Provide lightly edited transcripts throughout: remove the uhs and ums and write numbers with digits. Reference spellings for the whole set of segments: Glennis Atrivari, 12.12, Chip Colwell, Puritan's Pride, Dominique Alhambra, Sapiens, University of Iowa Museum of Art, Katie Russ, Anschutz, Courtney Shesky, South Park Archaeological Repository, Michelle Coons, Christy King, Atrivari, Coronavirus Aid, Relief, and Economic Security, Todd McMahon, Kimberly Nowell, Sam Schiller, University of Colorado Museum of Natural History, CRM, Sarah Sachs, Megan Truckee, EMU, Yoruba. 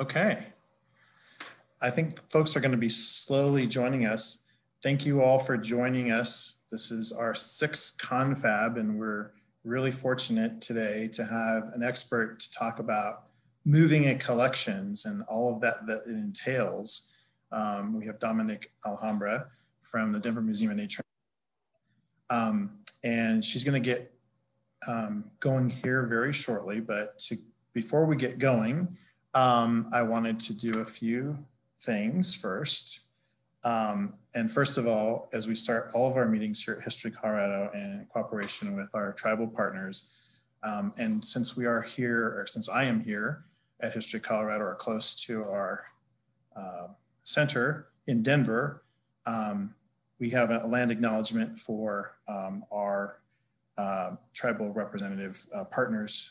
Okay. I think folks are going to be slowly joining us. Thank you all for joining us. This is our sixth confab, and we're really fortunate today to have an expert to talk about moving in collections and all of that it entails. We have Dominique Alhambra from the Denver Museum of Nature. And she's going to get going here very shortly, but before we get going, I wanted to do a few things first. And first of all, as we start all of our meetings here at History Colorado and in cooperation with our tribal partners, and since we are here, or since I am here at History Colorado or close to our center in Denver, we have a land acknowledgement for our tribal representative partners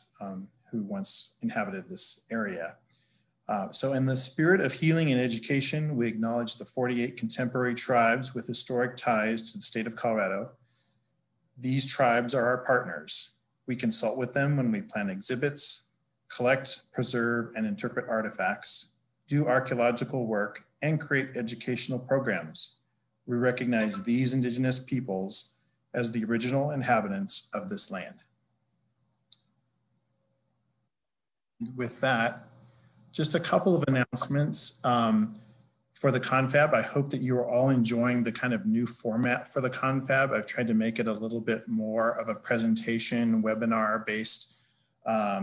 who once inhabited this area. So in the spirit of healing and education, we acknowledge the 48 contemporary tribes with historic ties to the state of Colorado. These tribes are our partners. We consult with them when we plan exhibits, collect, preserve, and interpret artifacts, do archaeological work, and create educational programs. We recognize these indigenous peoples as the original inhabitants of this land. With that, just a couple of announcements for the confab. I hope that you are all enjoying the kind of new format for the confab. I've tried to make it a little bit more of a presentation, webinar-based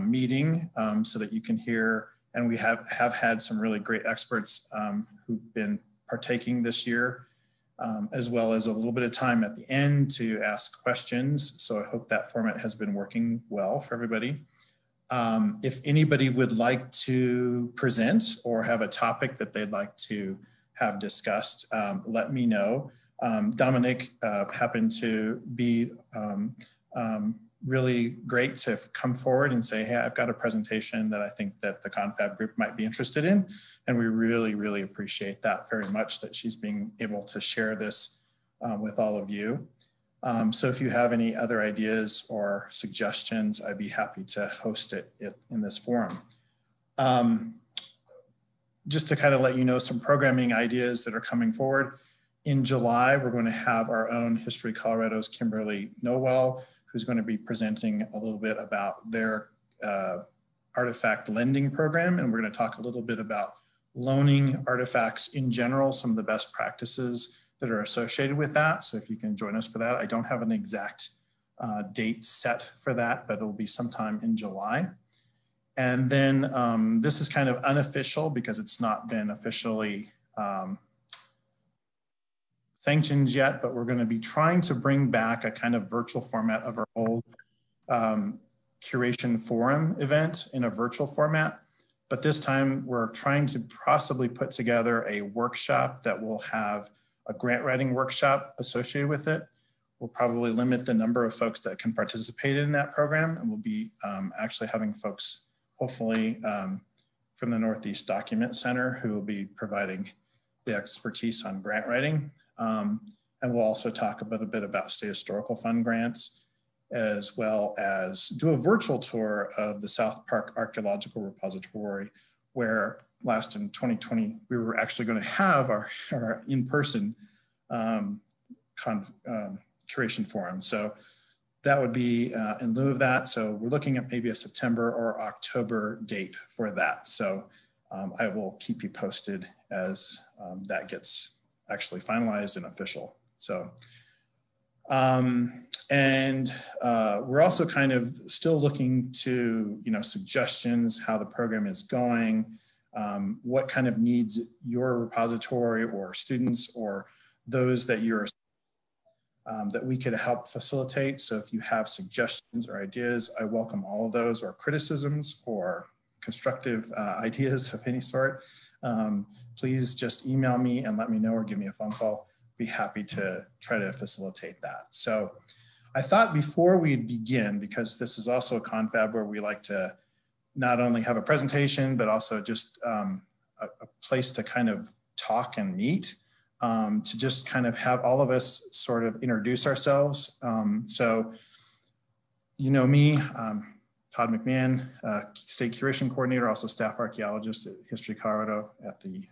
meeting so that you can hear, and we have had some really great experts who've been partaking this year, as well as a little bit of time at the end to ask questions. So I hope that format has been working well for everybody. If anybody would like to present or have a topic that they'd like to have discussed, let me know. Dominique happened to be really great to come forward and say, hey, I've got a presentation that I think that the confab group might be interested in. And we really, really appreciate that very much, that she's being able to share this with all of you. So if you have any other ideas or suggestions, I'd be happy to host it in this forum. Just to kind of let you know some programming ideas that are coming forward. In July, we're going to have our own History Colorado's Kimberly Nowell, who's going to be presenting a little bit about their artifact lending program. And we're going to talk a little bit about loaning artifacts in general, some of the best practices that are associated with that. So if you can join us for that, I don't have an exact date set for that, but it'll be sometime in July. And then this is kind of unofficial because it's not been officially sanctioned yet, but we're going to be trying to bring back a kind of virtual format of our old curation forum event in a virtual format. But this time we're trying to possibly put together a workshop that will have a grant writing workshop associated with it. We'll probably limit the number of folks that can participate in that program, and we'll be actually having folks, hopefully from the Northeast Document Center, who will be providing the expertise on grant writing. And we'll also talk about a bit about State Historical Fund grants, as well as do a virtual tour of the South Park Archaeological Repository, where last in 2020, we were actually going to have our in-person curation forum. So that would be in lieu of that. So we're looking at maybe a September or October date for that. So I will keep you posted as that gets actually finalized and official. So, we're also kind of still looking to, suggestions, how the program is going. What kind of needs your repository or students or those that you're that we could help facilitate. So if you have suggestions or ideas, I welcome all of those, or criticisms or constructive ideas of any sort. Please just email me and let me know, or give me a phone call. Be happy to try to facilitate that. So I thought before we begin, because this is also a confab where we like to not only have a presentation, but also just a place to kind of talk and meet, to just kind of have all of us sort of introduce ourselves. So, you know me, Todd McMahon, State Curation Coordinator, also Staff Archaeologist at History Colorado at the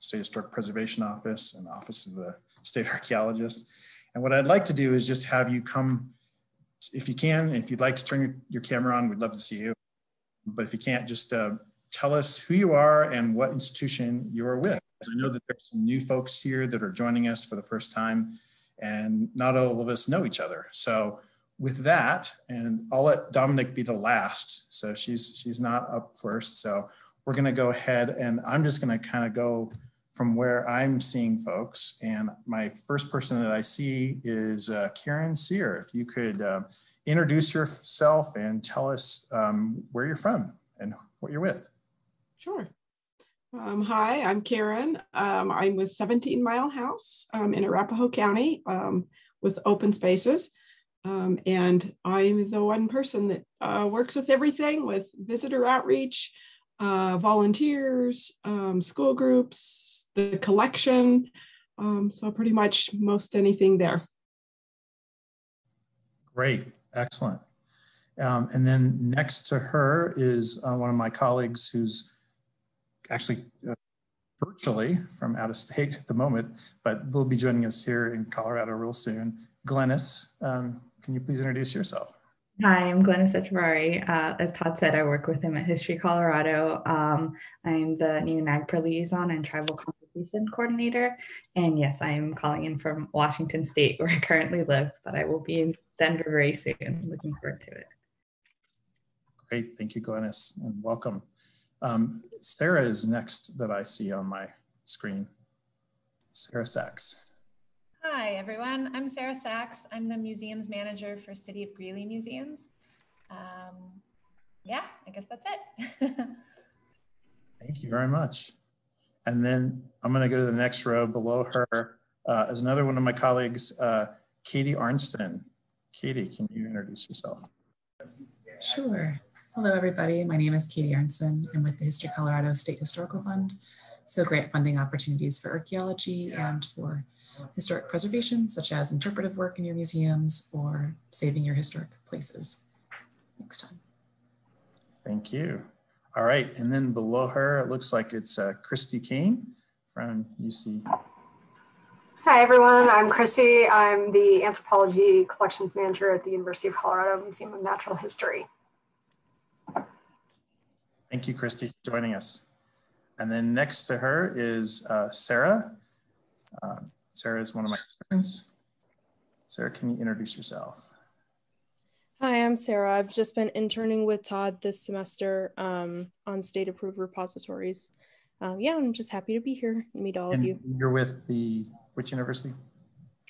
State Historic Preservation Office and Office of the State Archaeologist. And what I'd like to do is just have you come, if you can, if you'd like to turn your camera on, we'd love to see you. But if you can't, just tell us who you are and what institution you are with. As I know that there's some new folks here that are joining us for the first time, and not all of us know each other. So with that, and I'll let Dominique be the last, so she's not up first. So we're gonna go ahead, and I'm just gonna kind of go from where I'm seeing folks. And my first person that I see is Karen Sear. If you could introduce yourself and tell us where you're from and what you're with. Sure. Hi, I'm Karen. I'm with 17 Mile House in Arapahoe County with Open Spaces. And I'm the one person that works with everything, with visitor outreach, volunteers, school groups, the collection, so pretty much most anything there. Great, excellent. And then next to her is one of my colleagues who's actually virtually from out of state at the moment, but will be joining us here in Colorado real soon. Glennis, can you please introduce yourself? Hi, I'm Glennis Atrivari. As Todd said, I work with him at History Colorado. I'm the new NAGPRA liaison and tribal conservation coordinator. And yes, I am calling in from Washington State, where I currently live, but I will be in Denver very soon. Looking forward to it. Great, thank you, Glennis, and welcome. Sarah is next that I see on my screen. Sarah Sachs. Hi, everyone. I'm Sarah Sachs. I'm the museums manager for City of Greeley Museums. Yeah, I guess that's it. Thank you very much. And then I'm going to go to the next row below her as another one of my colleagues, Katie Arnston. Katie, can you introduce yourself? Sure. Hello, everybody. My name is Katie Arnston. I'm with the History Colorado State Historical Fund. So grant funding opportunities for archaeology and for historic preservation, such as interpretive work in your museums or saving your historic places. Next time. Thank you. All right, and then below her, it looks like it's Christy King from UC. Hi, everyone. I'm Christy. I'm the Anthropology Collections Manager at the University of Colorado Museum of Natural History. Thank you, Christy, for joining us. And then next to her is Sarah. Sarah is one of my friends. Sarah, can you introduce yourself? Hi, I'm Sarah. I've just been interning with Todd this semester on state-approved repositories. Yeah, I'm just happy to be here and meet all of you. You're with the, which university?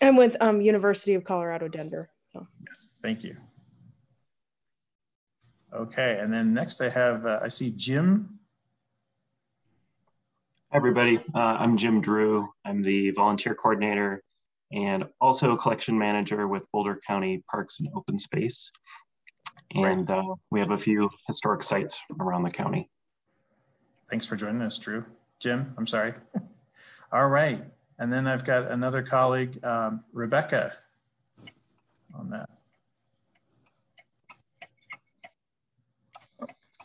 I'm with University of Colorado, Denver. So. Yes, thank you. Okay, and then next I have, I see Jim. Hi, everybody. I'm Jim Drew. I'm the volunteer coordinator and also collection manager with Boulder County Parks and Open Space. And we have a few historic sites around the county. Thanks for joining us, Drew. Jim, I'm sorry. All right. And then I've got another colleague, Rebecca, on that.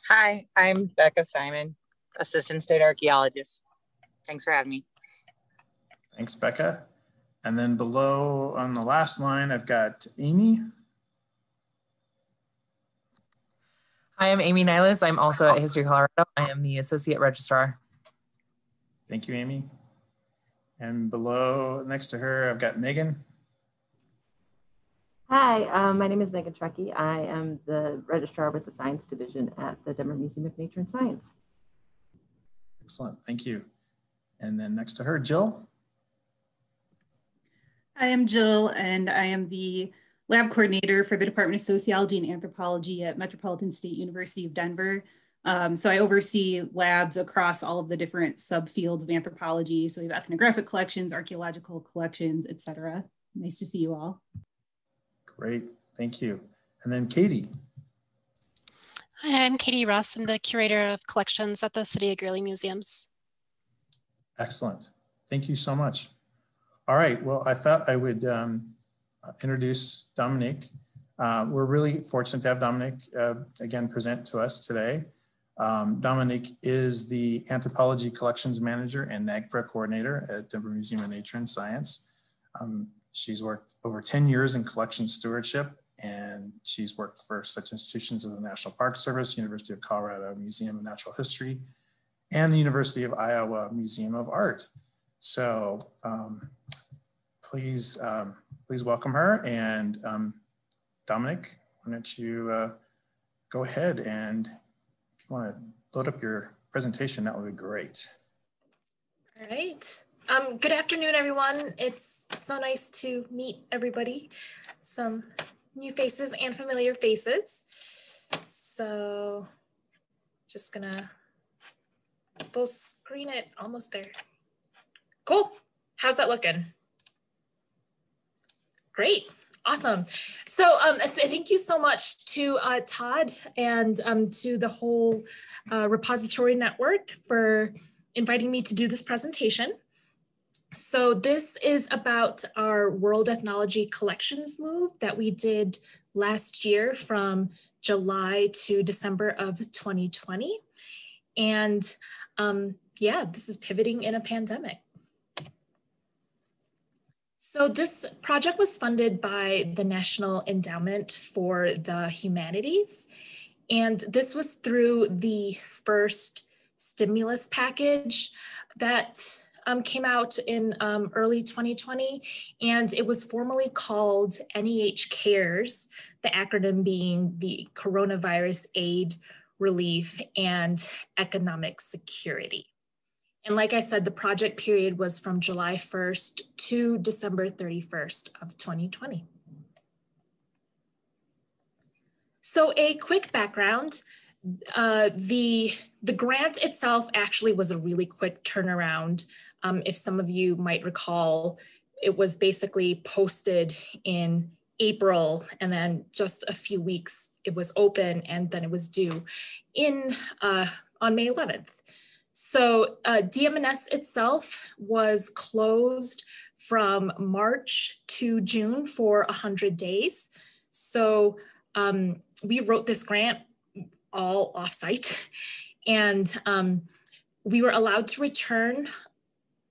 Hi, I'm Becca Simon, Assistant State Archaeologist. Thanks for having me. Thanks, Becca. And then below on the last line, I've got Amy. Hi, I'm Amy Niles. I'm also at History Colorado. I am the Associate Registrar. Thank you, Amy. And below, next to her, I've got Megan. Hi, my name is Megan Truckee. I am the Registrar with the Science Division at the Denver Museum of Nature and Science. Excellent, thank you. And then next to her, Jill. Hi, I'm Jill, and I am the lab coordinator for the Department of Sociology and Anthropology at Metropolitan State University of Denver. So I oversee labs across all of the different subfields of anthropology. So we have ethnographic collections, archaeological collections, et cetera. Nice to see you all. Great, thank you. And then Katie. Hi, I'm Katie Russ. I'm the curator of collections at the City of Greeley Museums. Excellent. Thank you so much. All right. Well, I thought I would introduce Dominique We're really fortunate to have Dominique again present to us today. Dominique is the Anthropology Collections Manager and NAGPRA Coordinator at Denver Museum of Nature and Science. She's worked over 10 years in collection stewardship, and she's worked for such institutions as the National Park Service, University of Colorado Museum of Natural History, and the University of Iowa Museum of Art. So please welcome her. And Dominique, why don't you go ahead, and if you want to load up your presentation, that would be great. All right. Good afternoon, everyone. It's so nice to meet everybody. Some new faces and familiar faces. So just gonna full screen it, almost there. Cool, how's that looking? Great, awesome. So thank you so much to Todd and to the whole repository network for inviting me to do this presentation. So this is about our World Ethnology Collections move that we did last year from July to December of 2020. And yeah, this is pivoting in a pandemic. So this project was funded by the National Endowment for the Humanities. And this was through the first stimulus package that came out in early 2020, and it was formally called NEH Cares, the acronym being the Coronavirus Aid, Relief, and Economic Security. And like I said, the project period was from July 1st to December 31st of 2020. So a quick background. The grant itself actually was a really quick turnaround. If some of you might recall, it was basically posted in April, and then just a few weeks it was open, and then it was due in on May 11th. So DMNS itself was closed from March to June for 100 days. So we wrote this grant all offsite, and we were allowed to return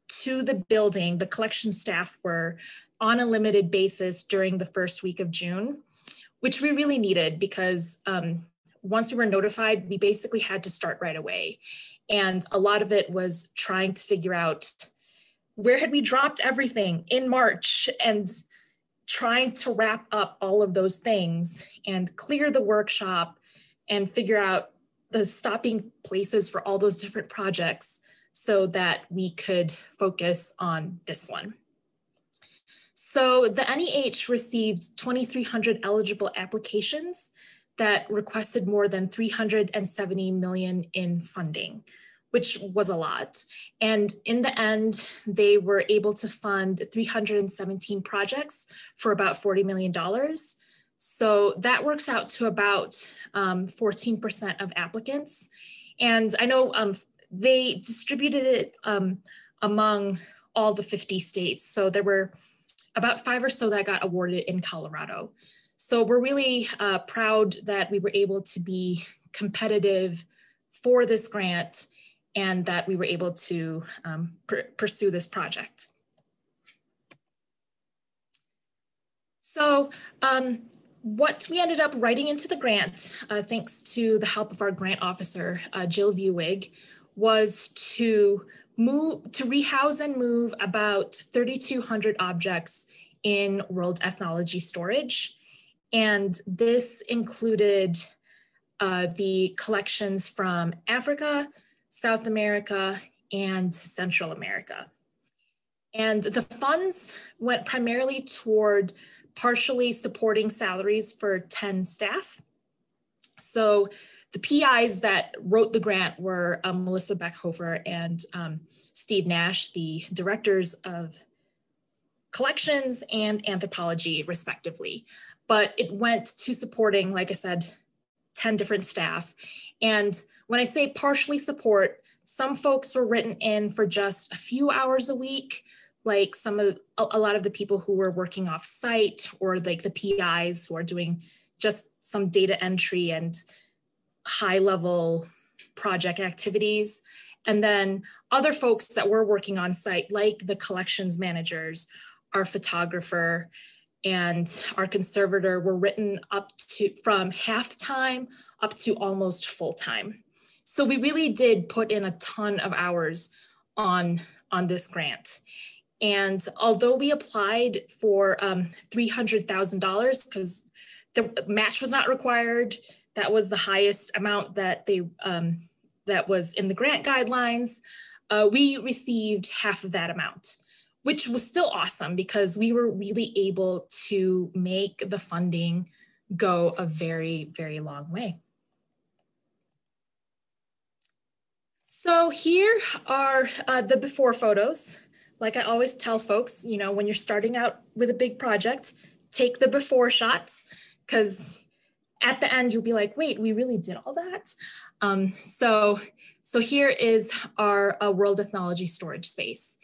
to the building. The collection staff were on a limited basis during the first week of June, which we really needed, because once we were notified, we basically had to start right away. And a lot of it was trying to figure out where had we dropped everything in March, and trying to wrap up all of those things and clear the workshop and figure out the stopping places for all those different projects so that we could focus on this one. So the NEH received 2,300 eligible applications that requested more than $370 million in funding, which was a lot. And in the end, they were able to fund 317 projects for about $40 million. So that works out to about 14% of applicants. And I know they distributed it among all the 50 states. So there were about 5 or so that got awarded in Colorado. So we're really proud that we were able to be competitive for this grant, and that we were able to pursue this project. So what we ended up writing into the grant, thanks to the help of our grant officer, Jill Viewig, was to rehouse and move about 3,200 objects in world ethnology storage. And this included the collections from Africa, South America, and Central America. And the funds went primarily toward partially supporting salaries for 10 staff. So the PIs that wrote the grant were Melissa Beckhofer and Steve Nash, the directors of collections and anthropology, respectively. But it went to supporting, like I said, 10 different staff. And when I say partially support, some folks were written in for just a few hours a week. like some of a lot of the people who were working off site, or like the PIs who are doing just some data entry and high level project activities. And then other folks that were working on site, like the collections managers, our photographer, and our conservator, were written up to from half-time up to almost full-time. So we really did put in a ton of hours on this grant. And although we applied for $300,000, because the match was not required, that was the highest amount that they that was in the grant guidelines, we received half of that amount, which was still awesome because we were really able to make the funding go a very, very long way. So here are the before photos. Like I always tell folks, you know, when you're starting out with a big project, take the before shots, because at the end you'll be like, wait, we really did all that? So here is our World Ethnology Storage Space.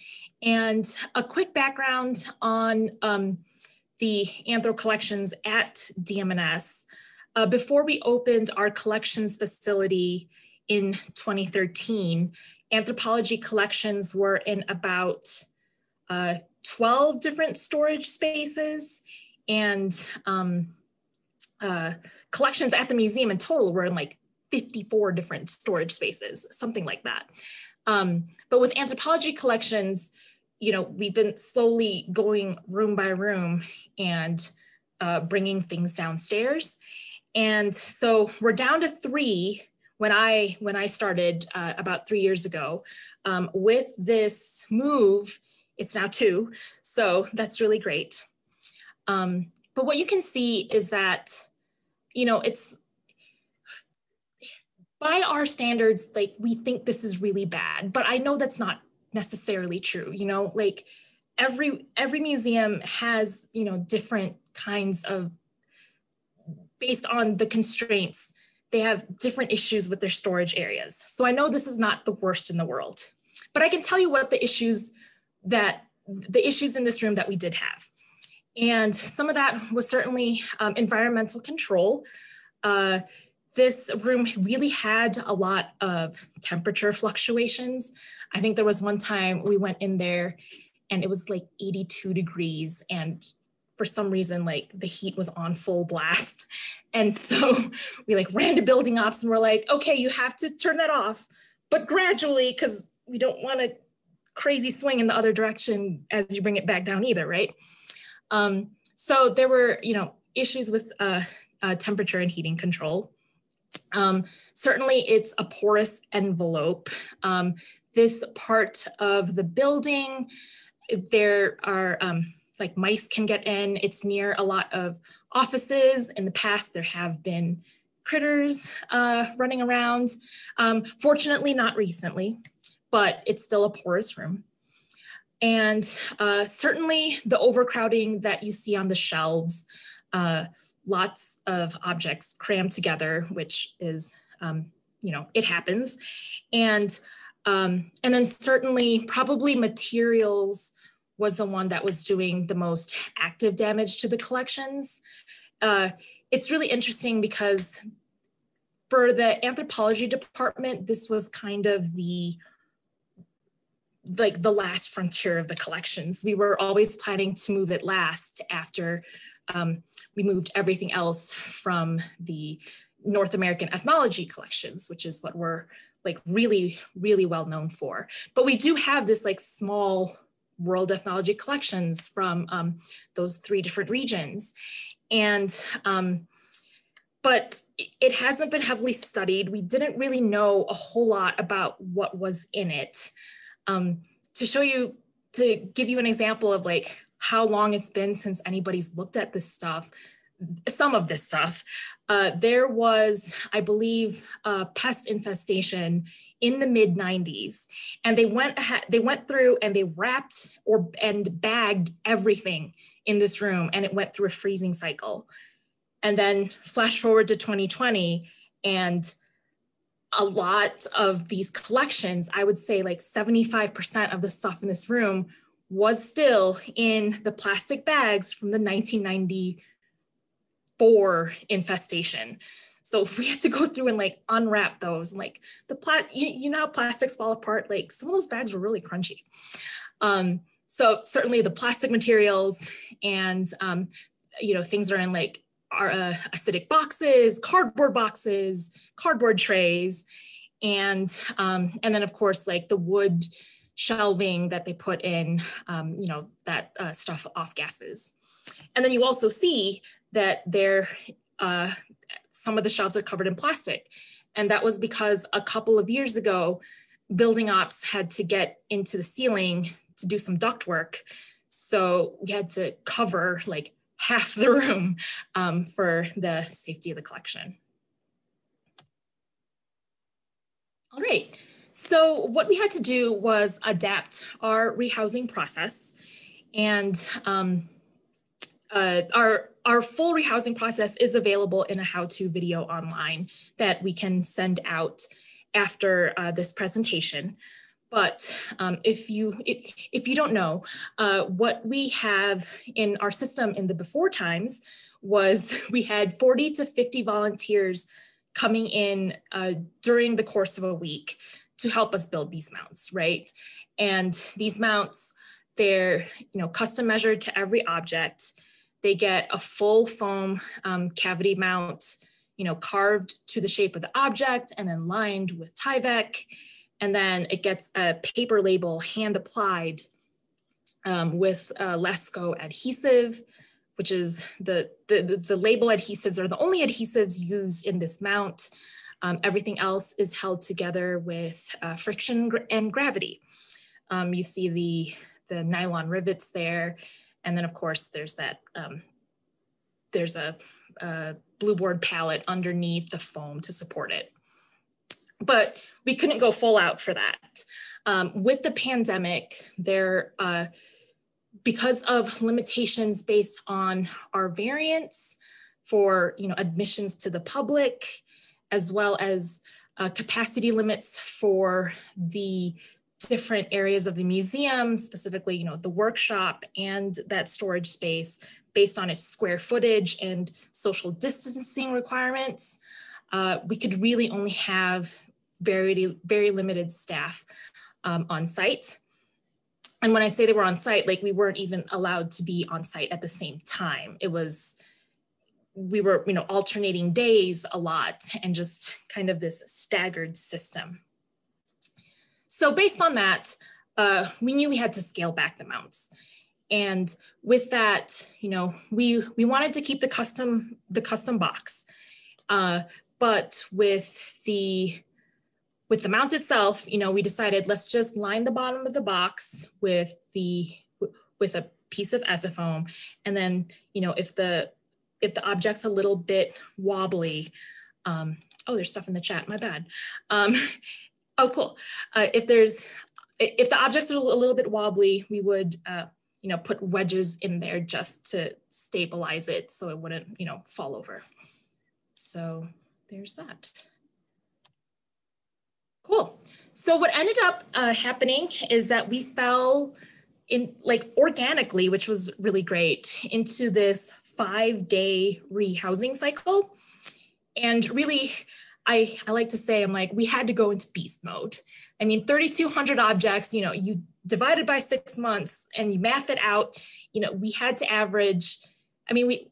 And a quick background on the Anthro collections at DMNS. Before we opened our collections facility in 2013, anthropology collections were in about 12 different storage spaces, and collections at the museum in total were in like 54 different storage spaces, something like that. But with anthropology collections, you know, we've been slowly going room by room and bringing things downstairs. And so we're down to three. When I started about 3 years ago, with this move, it's now two. So that's really great. But what you can see is that, you know, it's by our standards, like we think this is really bad, but I know that's not necessarily true. You know, like every museum has, you know, different kinds of, based on the constraints, they have different issues with their storage areas. So I know this is not the worst in the world, but I can tell you what the issues in this room that we did have. And some of that was certainly environmental control. This room really had a lot of temperature fluctuations. I think there was one time we went in there and it was like 82 degrees. And for some reason, like the heat was on full blast. And so we like ran to building ops and we're like, okay, you have to turn that off, but gradually, because we don't want a crazy swing in the other direction as you bring it back down either, right? So there were, you know, issues with temperature and heating control. Certainly it's a porous envelope. This part of the building, there are, like mice can get in. It's near a lot of offices. In the past, there have been critters running around. Fortunately, not recently, but it's still a porous room. And certainly the overcrowding that you see on the shelves, lots of objects crammed together, which is, you know, it happens. And then certainly probably materials was the one that was doing the most active damage to the collections. It's really interesting because for the anthropology department, this was kind of the, like the last frontier of the collections. We were always planning to move it last after we moved everything else from the North American ethnology collections, which is what we're like really, really well known for. But we do have this like small World Ethnology collections from those three different regions. And, but it hasn't been heavily studied. We didn't really know a whole lot about what was in it. To give you an example of like how long it's been since anybody's looked at this stuff, some of this stuff, there was, I believe, a pest infestation in the mid 90s. And they went through and they wrapped and bagged everything in this room, and it went through a freezing cycle. And then flash forward to 2020, and a lot of these collections, I would say like 75% of the stuff in this room was still in the plastic bags from the 1994 infestation. So we had to go through and like unwrap those, and like the you know how plastics fall apart, like some of those bags were really crunchy. So certainly the plastic materials and you know, things are in like our acidic boxes, cardboard boxes, cardboard trays, and then of course like the wood shelving that they put in, you know, that stuff off gases. And then you also see that there, some of the shelves are covered in plastic. And that was because a couple of years ago, building ops had to get into the ceiling to do some duct work. So we had to cover like half the room for the safety of the collection. All right. So what we had to do was adapt our rehousing process, and our full rehousing process is available in a how-to video online that we can send out after this presentation. But if you don't know, what we have in our system in the before times was we had 40 to 50 volunteers coming in during the course of a week to help us build these mounts, right? And these mounts, they're, you know, custom measured to every object. They get a full foam cavity mount, you know, carved to the shape of the object and then lined with Tyvek. And then it gets a paper label hand applied with Lesco adhesive, which is the label adhesives are the only adhesives used in this mount. Everything else is held together with friction and gravity. You see the nylon rivets there, and then of course there's that there's a blue board pallet underneath the foam to support it. But we couldn't go full out for that. With the pandemic, there because of limitations based on our variants for, you know, admissions to the public, as well as capacity limits for the different areas of the museum, specifically, you know, the workshop and that storage space based on its square footage and social distancing requirements. We could really only have very limited staff on site. And when I say they were on site, like we weren't even allowed to be on site at the same time. It was, we were, you know, alternating days a lot and just kind of this staggered system. So based on that, we knew we had to scale back the mounts. And with that, you know, we wanted to keep the custom box, but with the mount itself, you know, we decided let's just line the bottom of the box with a piece of Ethafoam, and then, you know, if the object's a little bit wobbly, oh, there's stuff in the chat, my bad. Oh, cool. If the objects are a little bit wobbly, we would, you know, put wedges in there just to stabilize it so it wouldn't, you know, fall over. So there's that. Cool. So what ended up happening is that we fell in, like, organically, which was really great, into this 5-day rehousing cycle. And really, I like to say, I'm like, we had to go into beast mode. I mean, 3,200 objects, you know, you divide it by 6 months and you math it out. You know, we had to average, I mean, we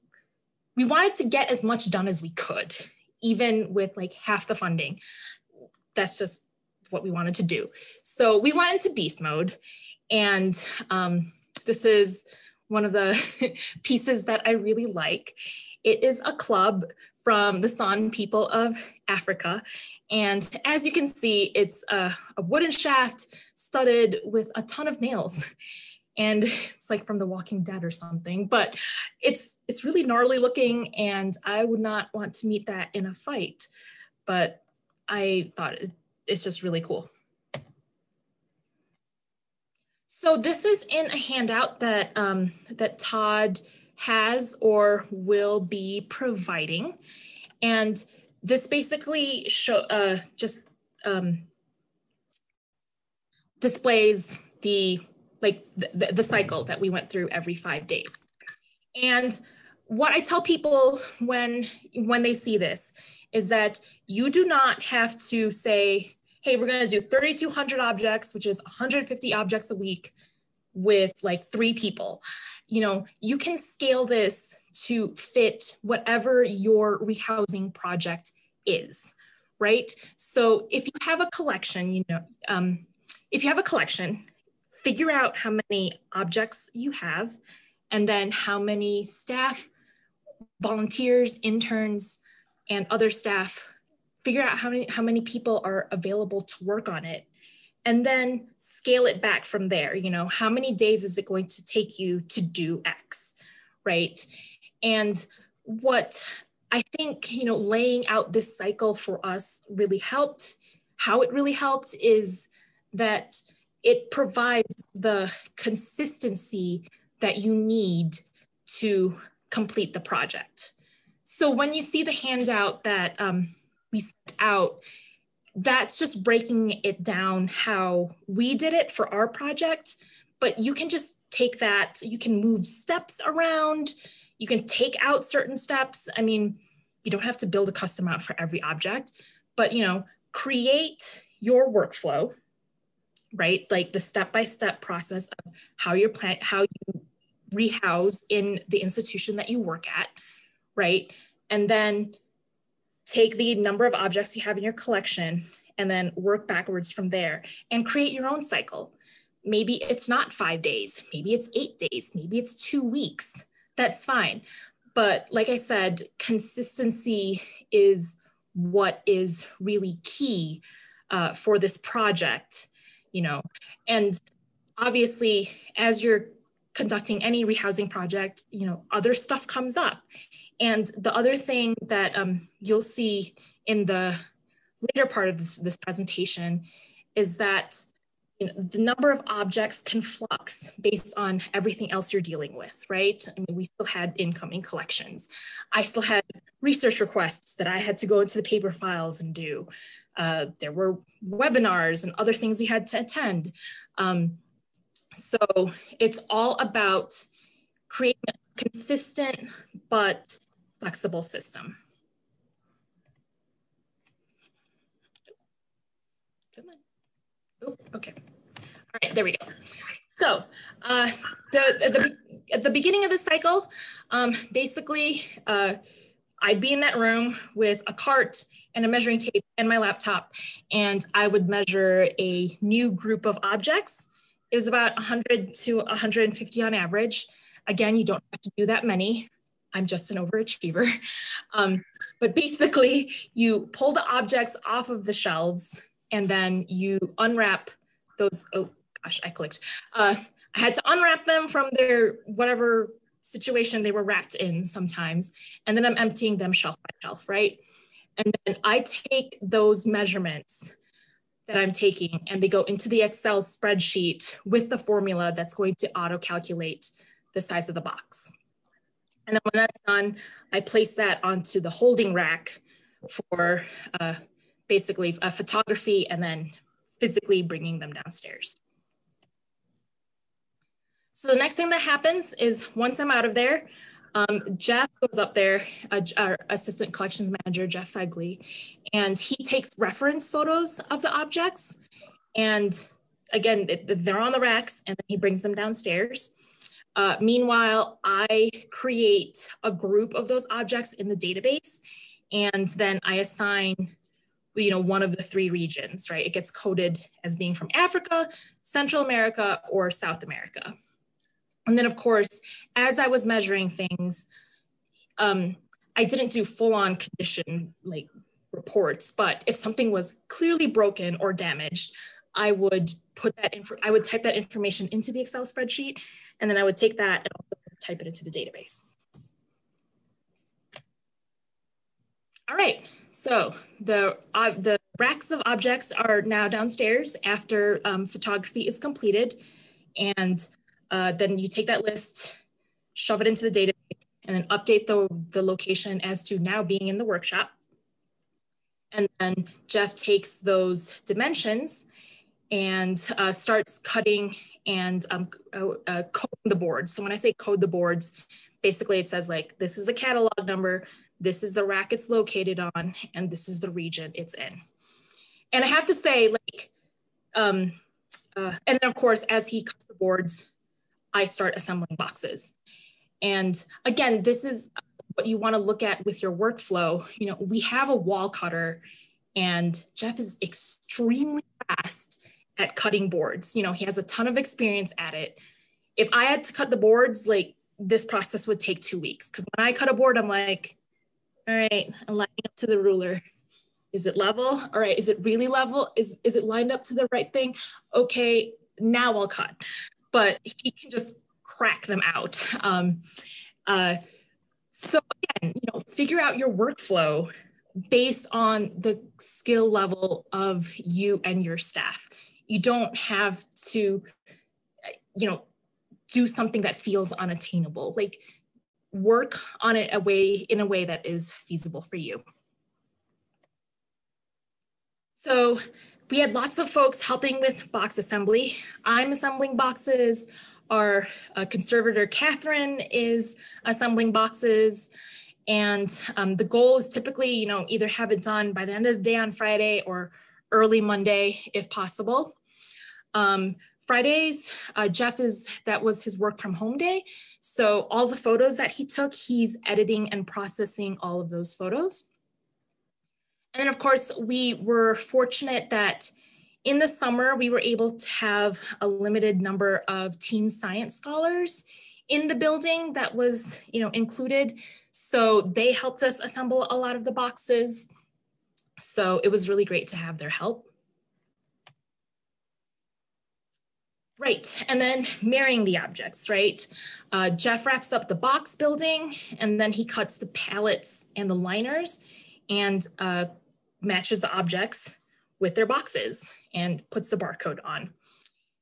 wanted to get as much done as we could, even with like half the funding. That's just what we wanted to do. So we went into beast mode. And this is one of the pieces that I really like. It is a club from the San people of Africa. And as you can see, it's a wooden shaft studded with a ton of nails. And it's like from The Walking Dead or something, but it's really gnarly looking, and I would not want to meet that in a fight, but I thought it's just really cool. So this is in a handout that, that Todd has or will be providing. And this basically just displays the like the cycle that we went through every 5 days. And what I tell people when they see this is that you do not have to say, hey, we're gonna do 3,200 objects, which is 150 objects a week with like 3 people. You know, you can scale this to fit whatever your rehousing project is, right? So if you have a collection, you know, if you have a collection, figure out how many objects you have, and then how many staff, volunteers, interns, and other staff, figure out how many people are available to work on it, and then scale it back from there. You know, how many days is it going to take you to do X, right? And what I think, you know, laying out this cycle for us really helped. How it really helped is that it provides the consistency that you need to complete the project. So when you see the handout that we sent out, that's just breaking it down how we did it for our project, but you can just take that, you can move steps around, you can take out certain steps. I mean, you don't have to build a custom out for every object, but you know, create your workflow, right? Like the step-by-step process of how you're how you rehouse in the institution that you work at, right? And then take the number of objects you have in your collection and then work backwards from there and create your own cycle. Maybe it's not 5 days, maybe it's 8 days, maybe it's 2 weeks, that's fine. But like I said, consistency is what is really key for this project, you know. And obviously, as you're conducting any rehousing project, you know, other stuff comes up. And the other thing that you'll see in the later part of this presentation is that, you know, the number of objects can flux based on everything else you're dealing with, right? I mean, we still had incoming collections. I still had research requests that I had to go into the paper files and do. There were webinars and other things we had to attend. So it's all about creating a consistent but flexible system. Oh, okay. All right, there we go. So at the beginning of the cycle, basically, I'd be in that room with a cart and a measuring tape and my laptop, and I would measure a new group of objects. It was about 100 to 150 on average. Again, you don't have to do that many. I'm just an overachiever. But basically, you pull the objects off of the shelves and then you unwrap those. Oh gosh, I clicked. I had to unwrap them from their whatever situation they were wrapped in sometimes. And then I'm emptying them shelf by shelf, right? And then I take those measurements that I'm taking and they go into the Excel spreadsheet with the formula that's going to auto calculate the size of the box. And then when that's done, I place that onto the holding rack for basically a photography and then physically bringing them downstairs. So the next thing that happens is once I'm out of there, Jeff goes up there, our assistant collections manager, Jeff Fegley, and he takes reference photos of the objects. And again, they're on the racks and then he brings them downstairs. Meanwhile, I create a group of those objects in the database and then I assign, you know, one of the 3 regions, right? It gets coded as being from Africa, Central America, or South America. And then, of course, as I was measuring things, I didn't do full-on condition like reports, but if something was clearly broken or damaged, I would put that in, I would type that information into the Excel spreadsheet, and then I would take that and also type it into the database. All right, so the racks of objects are now downstairs after photography is completed, and then you take that list, shove it into the database, and then update the location as to now being in the workshop. And then Jeff takes those dimensions and starts cutting and coding the boards. So when I say code the boards, basically it says like, this is the catalog number, this is the rack it's located on, and this is the region it's in. And I have to say, like, and then of course, as he cuts the boards, I start assembling boxes. And again, this is what you want to look at with your workflow. You know, we have a wall cutter, and Jeff is extremely fast at cutting boards. You know, he has a ton of experience at it. If I had to cut the boards, like, this process would take 2 weeks. Because when I cut a board, I'm like, all right, I'm lining up to the ruler. Is it level? All right, is it really level? Is it lined up to the right thing? Okay, now I'll cut. But he can just crack them out. So again, you know, figure out your workflow based on the skill level of you and your staff. You don't have to, you know, do something that feels unattainable. Like, work on it in a way that is feasible for you. So we had lots of folks helping with box assembly. I'm assembling boxes. Our conservator, Catherine, is assembling boxes. And the goal is typically, you know, either have it done by the end of the day on Friday or early Monday, if possible. Fridays, Jeff that was his work from home day. So all the photos that he took, he's editing and processing all of those photos. And then, of course, we were fortunate that in the summer, we were able to have a limited number of teen science scholars in the building that was, you know, included. So they helped us assemble a lot of the boxes. So it was really great to have their help. Right, and then marrying the objects, right? Jeff wraps up the box building, and then he cuts the pallets and the liners, and matches the objects with their boxes and puts the barcode on.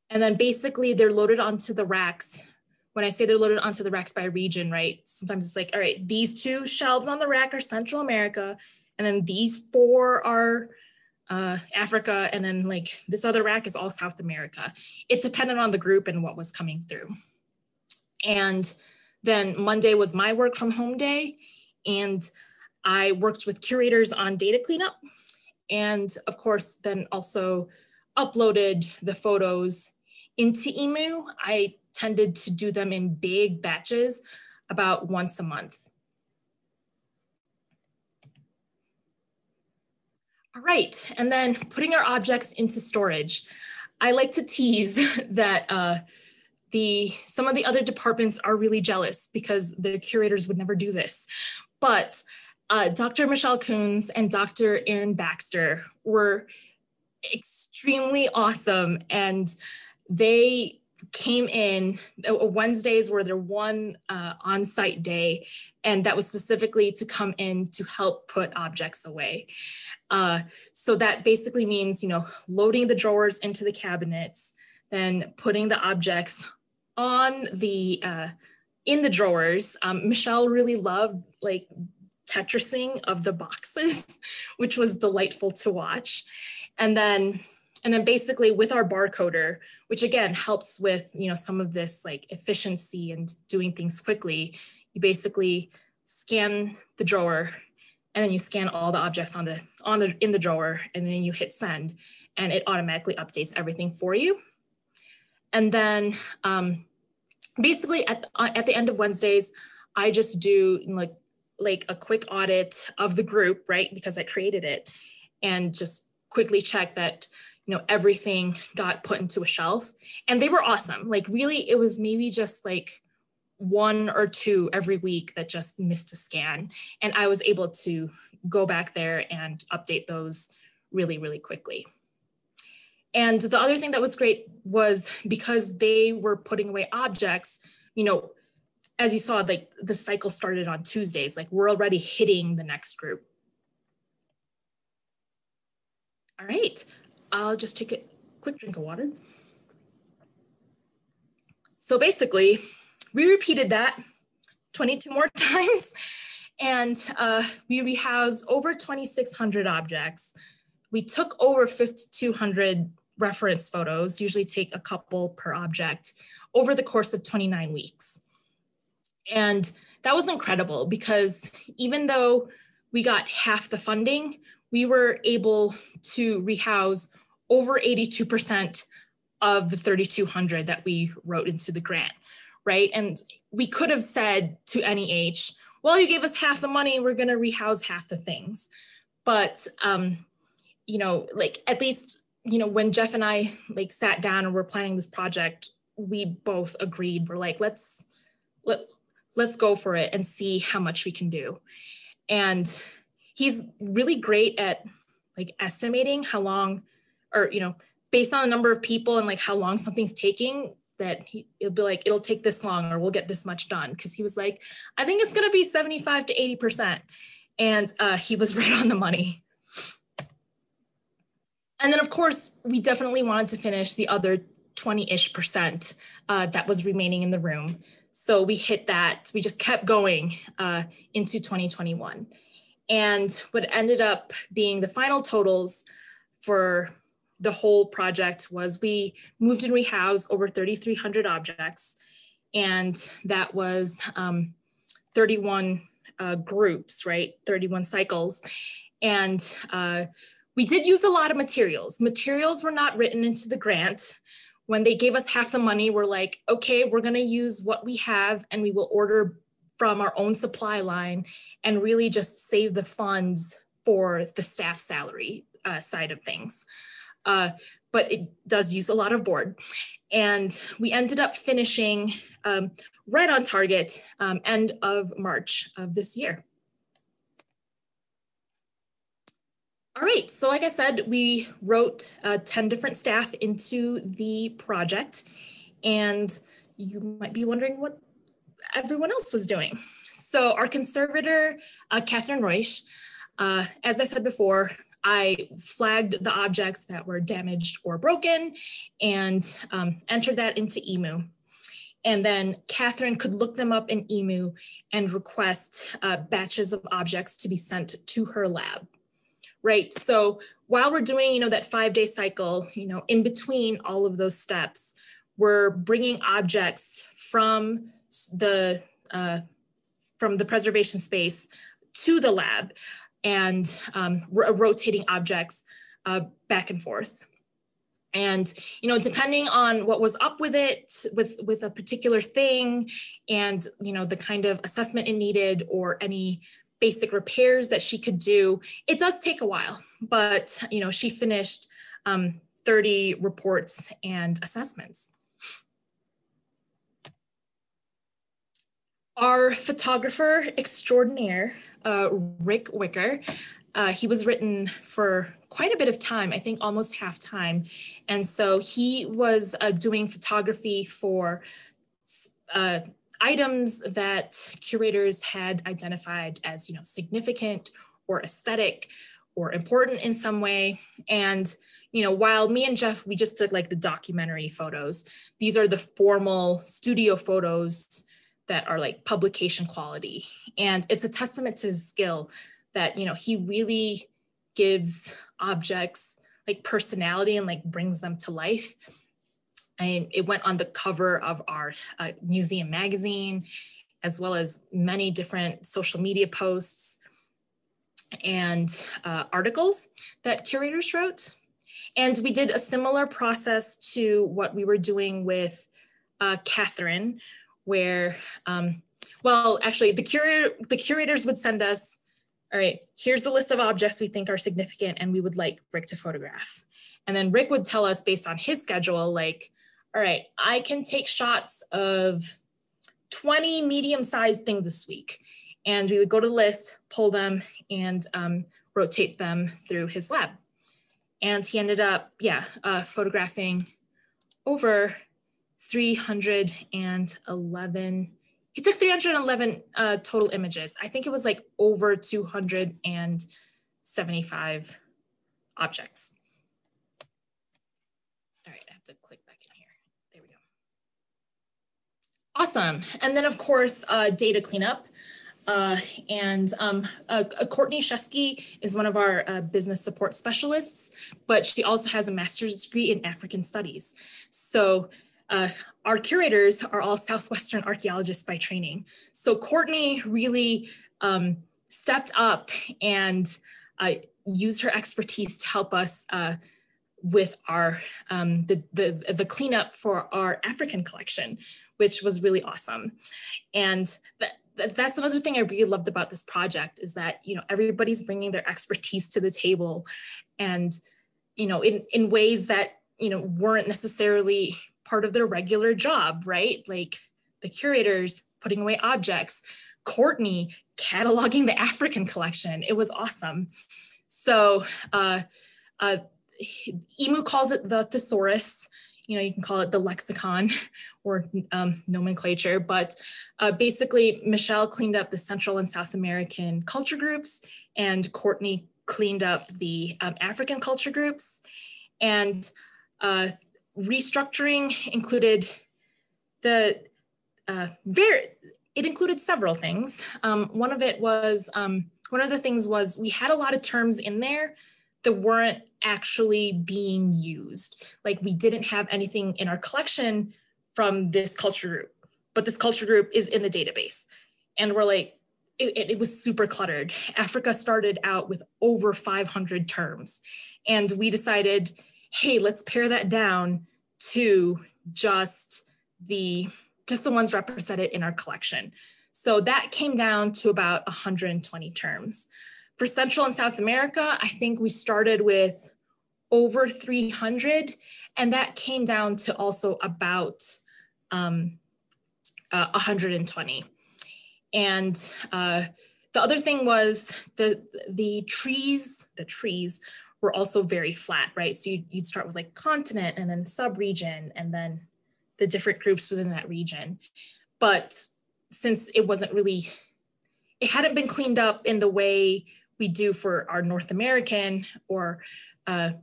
And then basically they're loaded onto the racks. When I say they're loaded onto the racks by region, right? Sometimes it's like, all right, these two shelves on the rack are Central America, and then these four are Africa, and then like this other rack is all South America. It depended on the group and what was coming through. And then Monday was my work from home day, and I worked with curators on data cleanup, and of course then also uploaded the photos into EMU. I tended to do them in big batches, about once a month. All right, and then putting our objects into storage. I like to tease that some of the other departments are really jealous because the curators would never do this, but Dr. Michelle Coons and Dr. Aaron Baxter were extremely awesome, and they came in. Wednesdays were their one on-site day, and that was specifically to come in to help put objects away. So that basically means, you know, loading the drawers into the cabinets, then putting the objects on the in the drawers. Michelle really loved like Tetrising of the boxes, which was delightful to watch. And then basically with our barcoder, which again helps with, you know, some of this like efficiency and doing things quickly, you basically scan the drawer, and then you scan all the objects in the drawer, and then you hit send, and it automatically updates everything for you. And then basically at the end of Wednesdays, I just do like a quick audit of the group, right? Because I created it, and just quickly check that, you know, everything got put into a shelf. And they were awesome. Like really, it was maybe just like one or two every week that just missed a scan. And I was able to go back there and update those really, really quickly. And the other thing that was great was because they were putting away objects, you know, as you saw, like the cycle started on Tuesdays, like we're already hitting the next group. All right, I'll just take a quick drink of water. So basically, we repeated that 22 more times, and we rehoused over 2,600 objects. We took over 5,200 reference photos usually take a couple per object over the course of 29 weeks. And that was incredible because even though we got half the funding, we were able to rehouse over 82% of the 3,200 that we wrote into the grant, right? And we could have said to NEH, well, you gave us half the money, we're gonna rehouse half the things. But, you know, like at least, you know, when Jeff and I like sat down and we're planning this project, we both agreed, we're like, let's go for it and see how much we can do. And he's really great at like estimating how long, or, you know, based on the number of people and like how long something's taking, that it'll be like, it'll take this long or we'll get this much done. Cause he was like, I think it's gonna be 75 to 80%. And he was right on the money. And then of course, we definitely wanted to finish the other 20-ish% that was remaining in the room. So we hit that, we just kept going into 2021. And what ended up being the final totals for the whole project was we moved and rehoused over 3,300 objects. And that was 31 groups, right? 31 cycles. And we did use a lot of materials. Materials were not written into the grant. When they gave us half the money, we're like, okay, we're gonna use what we have and we will order from our own supply line and really just save the funds for the staff salary side of things. But it does use a lot of board. And we ended up finishing right on target, end of March of this year. All right, so like I said, we wrote 10 different staff into the project, and you might be wondering what everyone else was doing. So our conservator, Catherine Reusch, as I said before, I flagged the objects that were damaged or broken and entered that into EMU. And then Catherine could look them up in EMU and request batches of objects to be sent to her lab. Right, so while we're doing, you know, that 5-day cycle, you know, in between all of those steps, we're bringing objects from the preservation space to the lab, and we're rotating objects back and forth. And, you know, depending on what was up with it, with a particular thing, and, you know, the kind of assessment it needed or any basic repairs that she could do. It does take a while, but you know, she finished 30 reports and assessments. Our photographer extraordinaire, Rick Wicker, he was written for quite a bit of time, I think almost half time. And so he was doing photography for items that curators had identified as, you know, significant or aesthetic or important in some way. And, you know, while me and Jeff, we just took like the documentary photos, these are the formal studio photos that are like publication quality. And it's a testament to his skill that, you know, he really gives objects like personality and like brings them to life. And it went on the cover of our museum magazine, as well as many different social media posts and articles that curators wrote. And we did a similar process to what we were doing with Catherine, where, well, actually the curators would send us, all right, here's the list of objects we think are significant and we would like Rick to photograph. And then Rick would tell us based on his schedule, like, all right, I can take shots of 20 medium-sized things this week. And we would go to the list, pull them, and rotate them through his lab. And he ended up, yeah, photographing over 311. He took 311 total images. I think it was like over 275 objects. All right, I have to click back in here. There we go. Awesome. And then of course, data cleanup. Courtney Shesky is one of our business support specialists, but she also has a master's degree in African studies. So our curators are all Southwestern archaeologists by training. So Courtney really stepped up and used her expertise to help us with our the cleanup for our African collection, which was really awesome. And that's another thing I really loved about this project is that, you know, everybody's bringing their expertise to the table, and, you know, in ways that, you know, weren't necessarily part of their regular job, right? Like the curators putting away objects, Courtney cataloging the African collection. It was awesome. So EMU calls it the thesaurus. You know, you can call it the lexicon or nomenclature, but basically Michelle cleaned up the Central and South American culture groups, and Courtney cleaned up the African culture groups. And restructuring included it included several things. One of the things was we had a lot of terms in there that weren't actually being used. Like we didn't have anything in our collection from this culture group, but this culture group is in the database. And we're like, it was super cluttered. Africa started out with over 500 terms. And we decided, hey, let's pare that down to just the ones represented in our collection. So that came down to about 120 terms. For Central and South America, I think we started with over 300, and that came down to also about 120. And the other thing was the trees were also very flat, right? So you'd start with like continent and then sub-region and then the different groups within that region. But since it hadn't been cleaned up in the way we do for our North American or our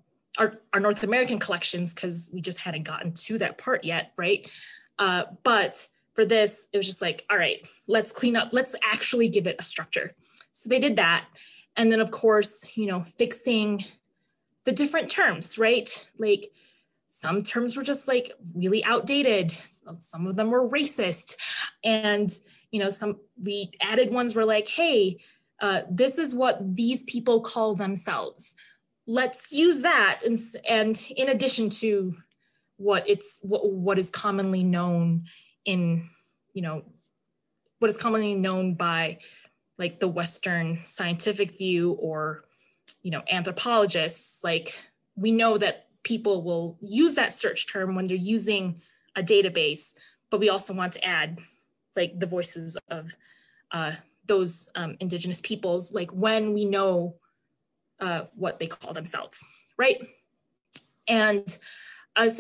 North American collections, because we just hadn't gotten to that part yet, right? But for this, it was just like, all right, let's clean up, let's actually give it a structure. So they did that. And then of course, you know, fixing the different terms, right? Like some terms were just like really outdated. Some of them were racist. And, you know, we added ones were like, hey, this is what these people call themselves. Let's use that, and in addition to what is commonly known in, you know, what is commonly known by like the Western scientific view or, you know, anthropologists. Like we know that people will use that search term when they're using a database, but we also want to add like the voices of those indigenous peoples, like when we know what they call themselves, right? And